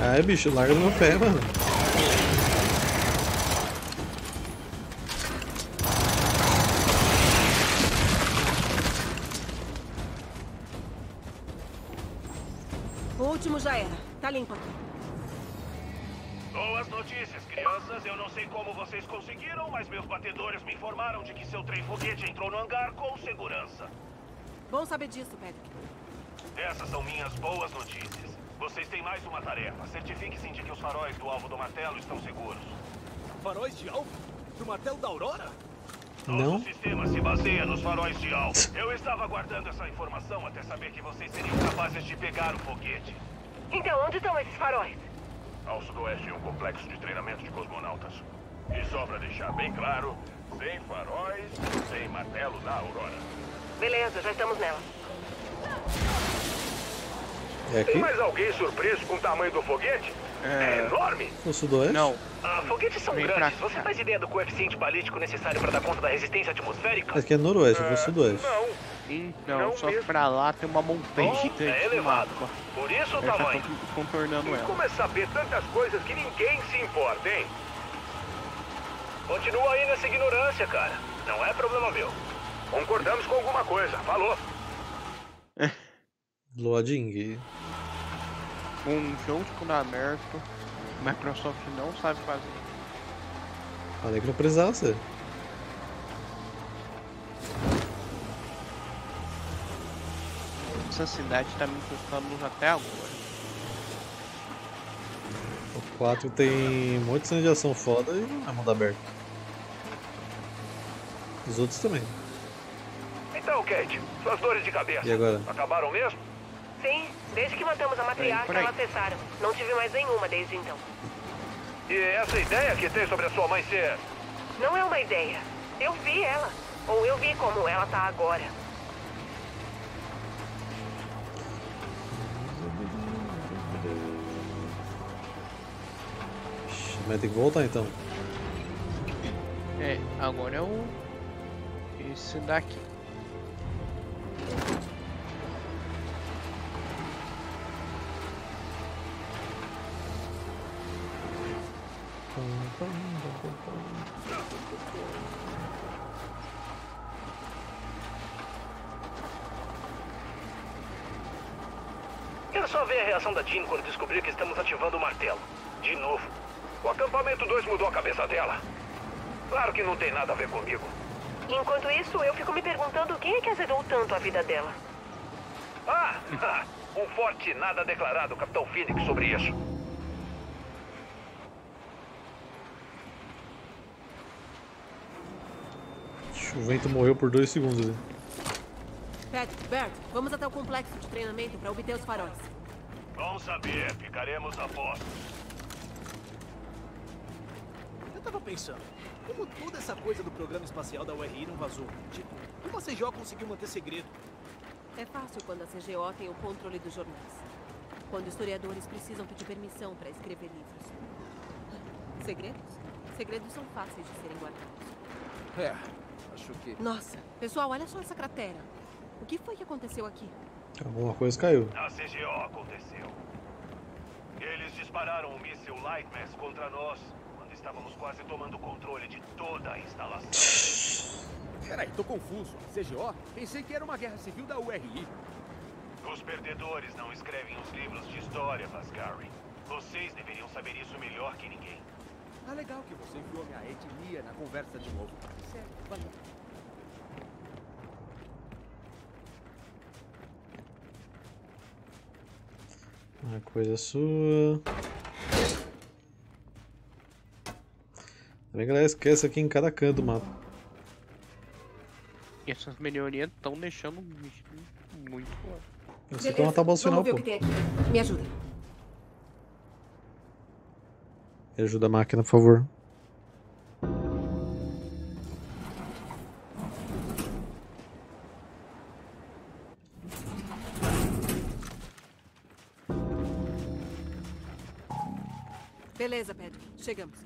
É, bicho, larga no meu pé, mano. O último já era. Tá limpo aqui. Boas notícias, crianças. Eu não sei como vocês conseguiram, mas meus batedores me informaram de que seu trem-foguete entrou no hangar com segurança. Bom saber disso, Pedro. Essas são minhas boas notícias. Vocês têm mais uma tarefa. Certifique-se de que os faróis do alvo do martelo estão seguros. Faróis de alvo? Do martelo da Aurora? Não. Nosso sistema se baseia nos faróis de alvo. Eu estava aguardando essa informação até saber que vocês seriam capazes de pegar o foguete. Então, onde estão esses faróis? Ao sudoeste é um complexo de treinamento de cosmonautas. E só para deixar bem claro, sem faróis, sem martelo da Aurora. Beleza, já estamos nela. É aqui? Tem mais alguém surpreso com o tamanho do foguete? É enorme? O sudoeste? Não. Ah, foguetes são grandes. Você faz ideia do coeficiente balístico necessário para dar conta da resistência atmosférica? Aqui é noroeste, é o sudoeste. Não. Então, não só mesmo. Pra lá tem uma montanha gigante. É elevado. Por isso o tamanho. Contornando ela. Como é saber tantas coisas que ninguém se importa, hein? Continua aí nessa ignorância, cara. Não é problema meu. Concordamos com alguma coisa. Falou. Loading. Um jogo na América, Microsoft não sabe fazer. Falei que não precisava ser. Essa cidade tá me custando até agora. 4 tem um monte de cena de ação foda e não é mundo aberto. Os outros também. Então, Kate, suas dores de cabeça. E agora? Acabaram mesmo? Sim, desde que matamos a matriarca, elas cessaram. Não tive mais nenhuma desde então. E essa ideia que tem sobre a sua mãe ser... Não é uma ideia. Eu vi ela. Ou eu vi como ela tá agora. Mas tem que voltar então. É, agora é o... Isso daqui. Quero só ver a reação da Jean quando descobrir que estamos ativando o martelo. De novo. O acampamento 2 mudou a cabeça dela. Claro que não tem nada a ver comigo. Enquanto isso, eu fico me perguntando quem é que azedou tanto a vida dela. Ah! Um forte nada declarado, Capitão Phoenix, sobre isso. O vento morreu por 2 segundos ali. Pat, Bert, vamos até o complexo de treinamento para obter os faróis. Bom saber, ficaremos a postos. Eu tava pensando, como toda essa coisa do programa espacial da URI não vazou? Tipo, como a CGO conseguiu manter segredo? É fácil quando a CGO tem o controle dos jornais. Quando historiadores precisam pedir permissão para escrever livros. Segredos? Segredos são fáceis de serem guardados. É. Nossa, pessoal, olha só essa cratera. O que foi que aconteceu aqui? Alguma coisa caiu. A CGO aconteceu. Eles dispararam um míssil Lightmass contra nós quando estávamos quase tomando o controle de toda a instalação. Peraí, tô confuso. CGO? Pensei que era uma guerra civil da URI. Os perdedores não escrevem os livros de história, Vascari. Vocês deveriam saber isso melhor que ninguém. Ah, legal que você enviou minha etnia na conversa de novo. Certo, valeu. Uma coisa sua. Também, galera, esquece aqui em cada canto do mapa. E essas melhorias estão deixando muito claro. Você tem uma tabela final, pô. Me ajuda. Me ajuda a máquina, por favor. Beleza, Pedro. Chegamos.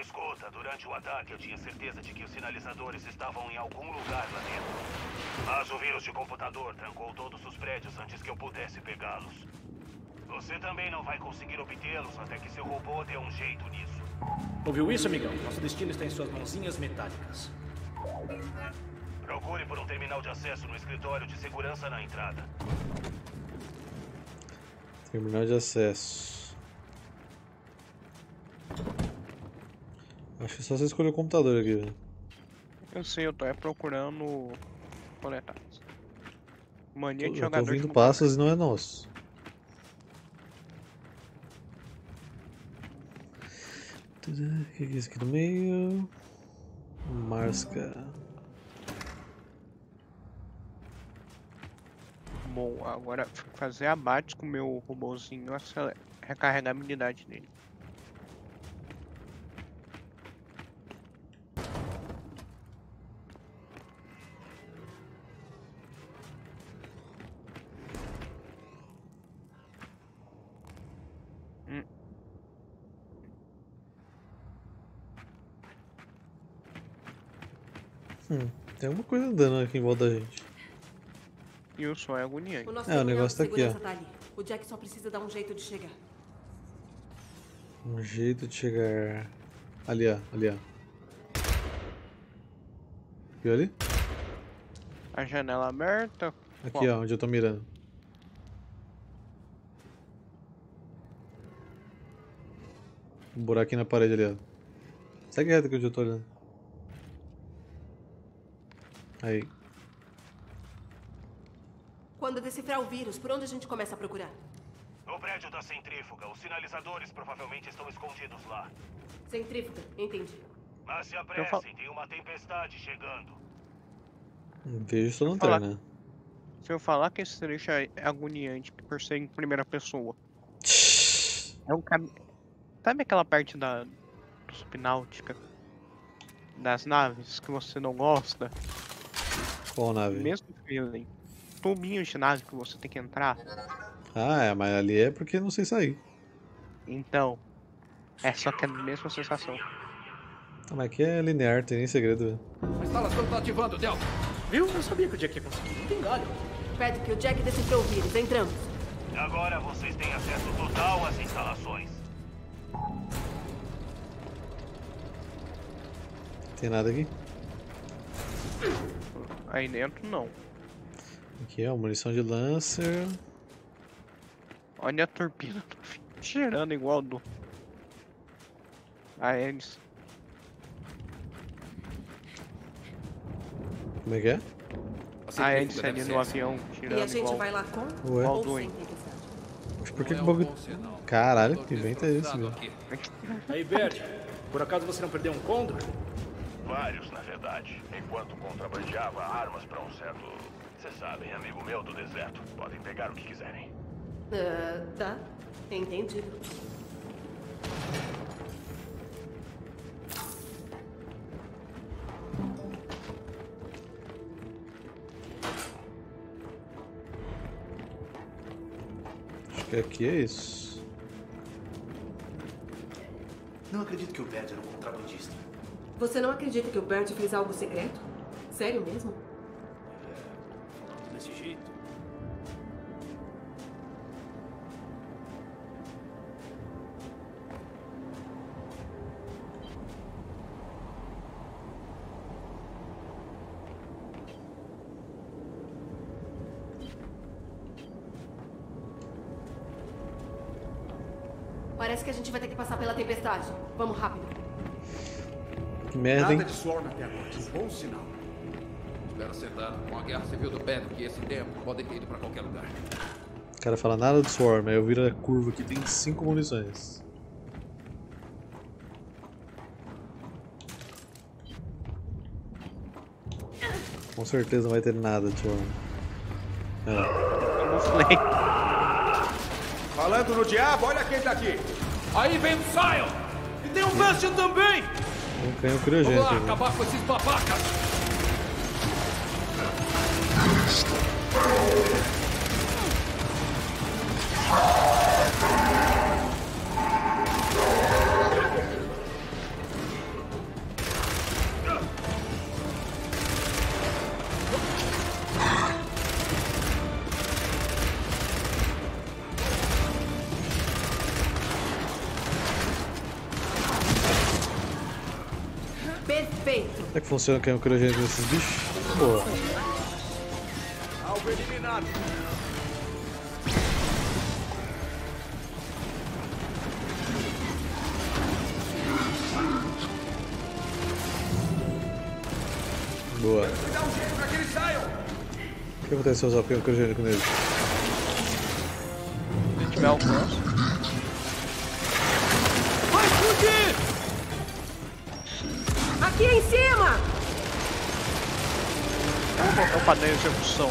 Escuta, durante o ataque eu tinha certeza de que os sinalizadores estavam em algum lugar lá dentro. Mas o vírus de computador trancou todos os prédios antes que eu pudesse pegá-los. Você também não vai conseguir obtê-los até que seu robô dê um jeito nisso. Ouviu isso, amigão? Nosso destino está em suas mãozinhas metálicas. Procure por um terminal de acesso no escritório de segurança na entrada. Terminal de acesso. Acho que só você escolher o computador aqui, velho. Eu sei, eu tô procurando coletar. Mania de jogador. Eu tô ouvindo passos e não é nosso. O que é isso aqui no meio? Marska. Bom, agora fazer abate com o meu robôzinho, recarregar a habilidade dele. Tem alguma coisa andando aqui em volta da gente. E o som é agoniante. O negócio tá aqui, ó. Tá, o Jack só precisa dar um jeito de chegar. Um jeito de chegar... Ali, ó. Ali, ó. Viu ali? A janela aberta. Aqui, ó. Onde eu tô mirando. Um buraquinho na parede ali, ó. Segue reto que eu tô olhando. Aí. Quando decifrar o vírus, por onde a gente começa a procurar? No prédio da centrífuga, os sinalizadores provavelmente estão escondidos lá. Centrífuga, entendi. Mas se apressem, tem uma tempestade chegando. Vejo sua lanterna. Se eu falar que esse trecho é agoniante, por ser em primeira pessoa. É um caminho... Sabe aquela parte da subnáutica? Das naves que você não gosta? Qual nave? Mesmo feeling. Tubinhos de nave que você tem que entrar. Ah, é, mas ali é porque não sei sair. Então. É só que é a mesma sensação. Ah, mas aqui é linear, tem nem segredo. A instalação tá ativando, Del. Viu? Eu sabia que o Jack ia conseguir. Não tem galho. Pede que o Jack decifrou o vírus. Entramos. Agora vocês têm acesso total às instalações. Tem nada aqui? Aí dentro não. Aqui é uma munição de lancer. Olha a turbina, tá cheirando igual do Ares. Como é que é? A Ed saindo no avião, tirando. E a gente igual... vai lá com? Ué? Ou sem tempestade? Mas por que que bagulho... Caralho, que inventa isso, meu. Aí, Bert, por acaso você não perdeu um Condor? Vários, na verdade. Enquanto contrabandeava armas pra um certo... Vocês sabem, amigo meu do deserto. Podem pegar o que quiserem. Tá. Entendi. O que aqui é isso? Não acredito que o Bert era um contrabandista. Você não acredita que o Bert fez algo secreto? Sério mesmo? É... desse jeito. Parece que a gente vai ter que passar pela tempestade. Vamos rápido. Que merda, hein? Nada de suor na terra. Um bom sinal. Espera sentado. Com a guerra civil do Pedro que esse tempo pode ter ido pra qualquer lugar. O cara fala nada de suor, mas eu viro a curva que tem 5 munições. Com certeza não vai ter nada de suor. É. Eu não falei. Falando no diabo, olha quem tá aqui! Aí vem o Sion! E tem um Bastion também! Um canhão criogênico. Vamos lá, acabar com esses babacas! É que funciona o canhão criogênico desses bichos? Boa. Alvo eliminado. Boa. O que acontece se eu usar o canhão criogênico nele? A gente vai alcançar. Vai explodir! Aqui em cima! Vamos colocar o padrão de execução.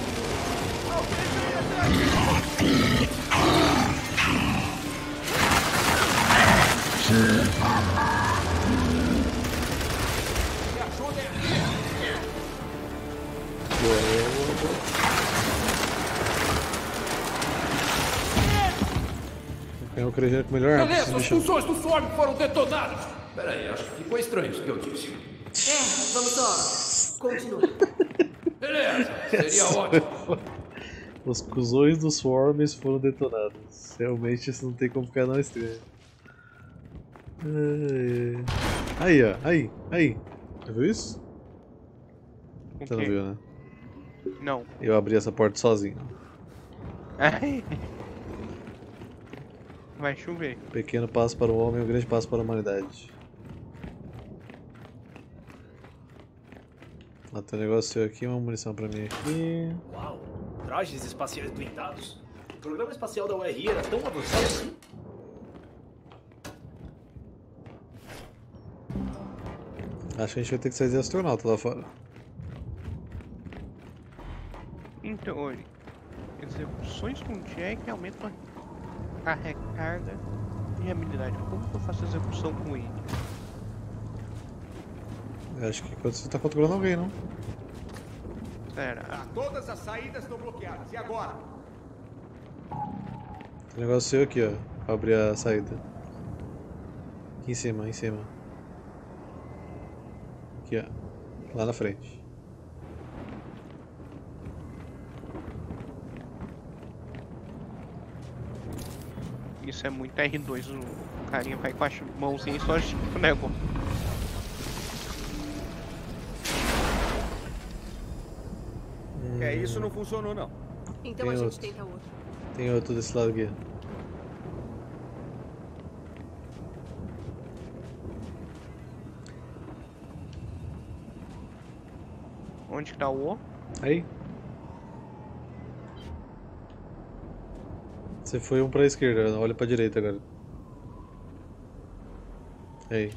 Eu acredito que melhor. Beleza, as funções do Sorg foram detonadas! Peraí, acho que ficou estranho isso que eu disse. É, vamos só. Continua. Beleza, seria ótimo. Os cuzões dos Swarms foram detonados. Realmente isso não tem como ficar não estranho. Aí, ó, aí. Já viu isso? Okay. Você não viu, né? Não. Eu abri essa porta sozinho. Vai chover. Pequeno passo para o homem, um grande passo para a humanidade. Ah, tem um negócio aqui, uma munição pra mim aqui. Uau, trajes espaciais blindados? programa espacial da URI era tão avançado assim? Acho que a gente vai ter que sair de astronauta lá fora. Então, olha, execuções com Jack aumentam a recarga e a habilidade. Como que eu faço execução com ele? Acho que quando você tá controlando alguém, não? Será? Ah, todas as saídas estão bloqueadas. E agora? Tem um negócio seu aqui, ó. Pra abrir a saída. Aqui em cima, em cima. Aqui, ó. Lá na frente. Isso é muito R2. O carinha vai com as mãozinhas e só tipo o negócio. É, isso não funcionou não. Então tem a gente outro. Tenta outro. Tem outro desse lado aqui. Onde que tá o O? Aí. Você foi um pra esquerda, olha pra direita agora. Aí.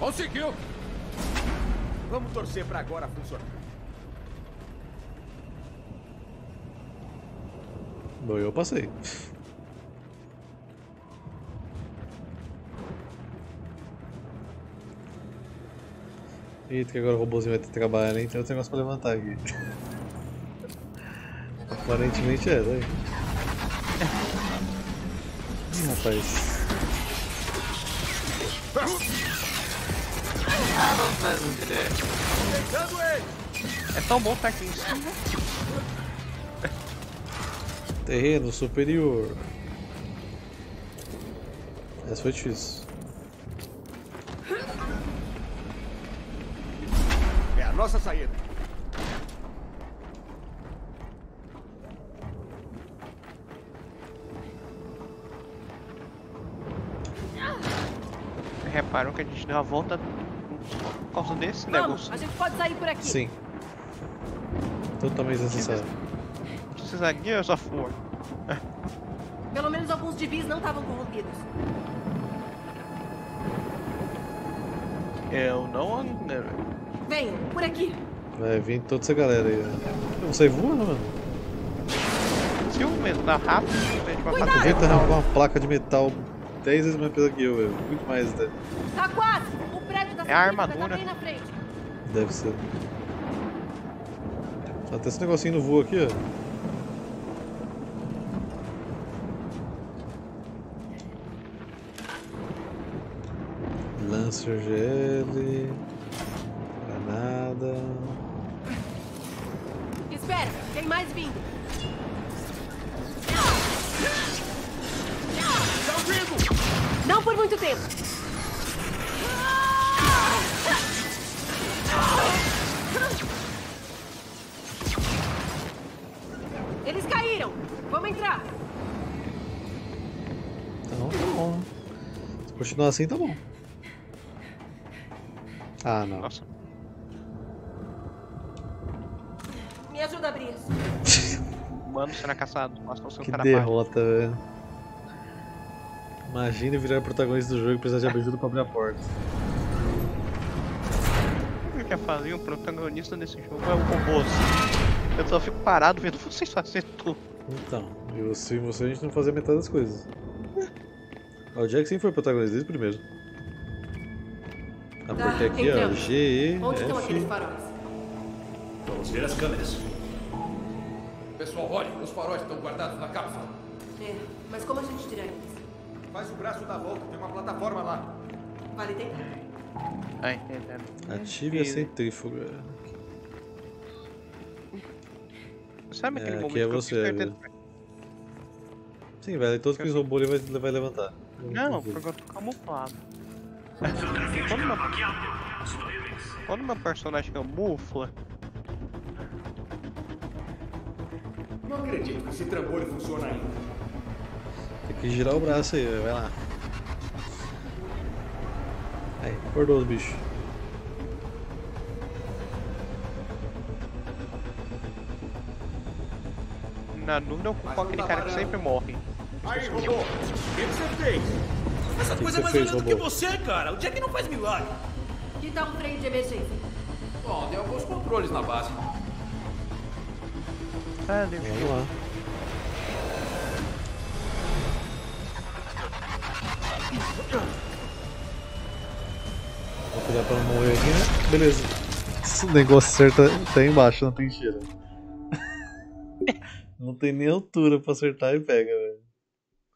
Conseguiu! Vamos torcer pra agora funcionar. Bom, eu passei. Eita, que agora o robôzinho vai ter que trabalhar, né? Tem outro negócio pra levantar aqui. Aparentemente é, daí. Ih, rapaz. É tão bom estar aqui em cima. Terreno superior. Essa foi difícil. É a nossa saída. Reparou que a gente deu a volta por causa desse negócio. Vamos, a gente pode sair por aqui. Sim. Totalmente necessário. Precisa aqui ou só for? Pelo menos alguns civis não estavam corrompidos. Eu não... Venham, por aqui. Vai vir toda essa galera aí. Você voa, mano? Se o mesmo tá rápido, a gente vai fazer. Tenta arrancar uma placa de metal 10 vezes mais pesada que eu, velho. Muito mais até. Tá quase! O prédio da armadura tá bem na frente. Deve ser. Até esse negocinho no voo aqui, ó. Lancer GL. Granada. Espera, tem mais vindo. Não por muito tempo. Eles caíram. Vamos entrar. Então, tá bom. Se continuar assim, tá bom. Ah, não. Nossa. Me ajuda a abrir isso. Mano, será caçado. Que derrota, velho. Imagina virar protagonista do jogo e precisar de ajuda pra abrir a porta. Eu já falei, o protagonista desse jogo é o robô. Eu só fico parado vendo vocês fazerem tudo. Então, eu sem você a gente não fazia metade das coisas. O Jack sempre foi protagonista desde o primeiro. Ah, porque aqui ó, GE. Onde estão aqueles faróis? Vamos ver as câmeras. Pessoal, olhem, os faróis estão guardados na cápsula. É, mas como a gente tira isso? Faz o braço da volta, tem uma plataforma lá. Vale tentar. Ai, ative a centrífuga. Sabe aquele momento que eu fico... Sim, velho, todos que os robôs ali vai levantar. Não, porque eu tô camuflado. Quando meu personagem camufla... Não acredito que esse trambolho funciona ainda. Tem que girar o braço aí, vai lá. Aí, acordou os bichos. na dúvida ou com aquele cara que sempre morre. Aí, robô, o que você fez? Essa coisa é mais olhada do que você, cara. O Jack não faz milagre. Que tal um trem de emergência? Bom, deu alguns controles na base. Ah, deu. Vamos lá. Vou cuidar pra não morrer aqui, né? Beleza. Esse negócio certo tá embaixo, não tem cheiro. Não tem nem altura pra acertar e pega, velho.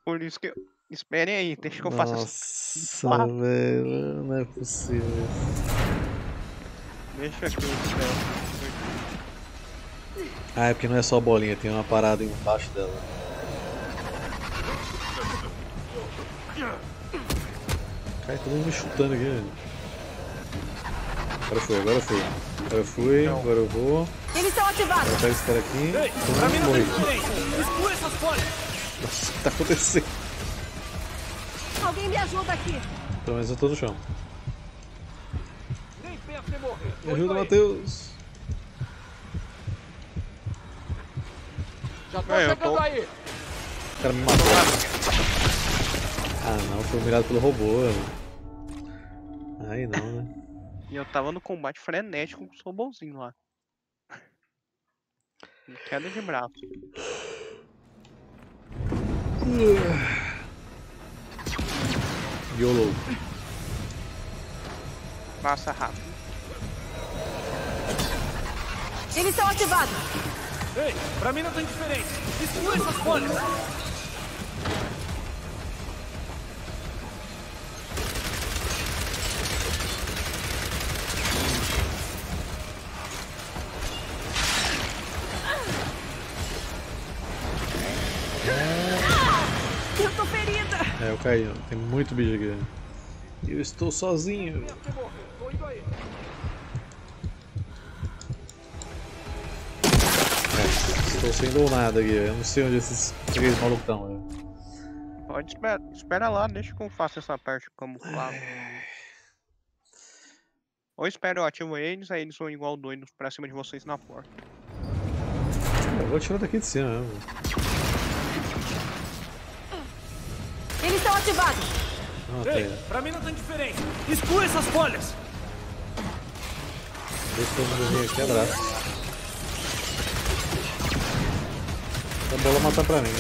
Por isso que eu... Esperem aí, deixa que eu faça isso. Nossa, velho, não é possível. Deixa aqui o céu. Ah, é porque não é só a bolinha, tem uma parada embaixo dela. Cara, todo mundo me chutando aqui, velho. Agora foi, agora foi. Agora fui, agora eu vou. Eles estão ativados! Agora pega esse cara aqui. Ei, pra mim não tem diferença! Exclui essas folhas! Nossa, o que tá acontecendo? Alguém me ajuda aqui! Pelo menos eu tô no chão. Nem perto de morrer. Me ajuda, Matheus! Já tô chegando aí! O cara me matou. Ah não, foi mirado pelo robô. Aí não, né? E eu tava no combate frenético com os robôzinhos lá. Queda de braço. YOLO. Passa rápido. Eles estão ativados. Ei, pra mim não tem diferença. Destrua essas folhas. Eu caí, tem muito bicho aqui. Eu estou sozinho. Estou sem nada aqui, eu não sei onde esses três malucos estão. Pode esperar, espera lá, deixa que eu faça essa parte camuflada. Ou espero eu ativo eles, aí eles vão igual doidos pra cima de vocês na porta. Eu vou tirar daqui de cima, né? Eles estão ativados! Ei, pra mim não tem diferença! Exclui essas folhas! Deixa todo mundo vir aqui atrás. Essa bola matar pra mim.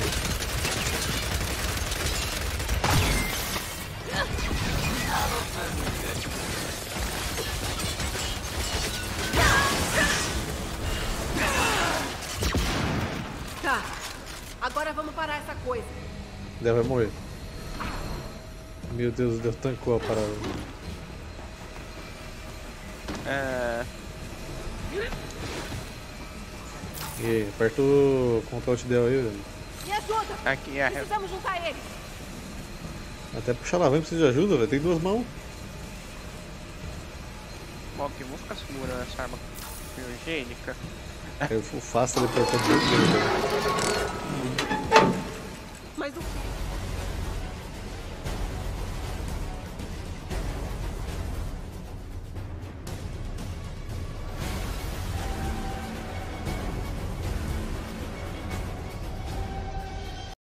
Tá, agora vamos parar essa coisa. Deve morrer. Meu Deus, deu tancou a parada. E aí, aperta o Ctrl Alt Del aí, velho. Me ajuda! Aqui é a... Precisamos juntar eles! Até puxar lá, vem, precisa de ajuda, velho. Tem duas mãos. Bom, que eu vou ficar segurando essa arma criogênica. Eu faço ele pra todo mundo.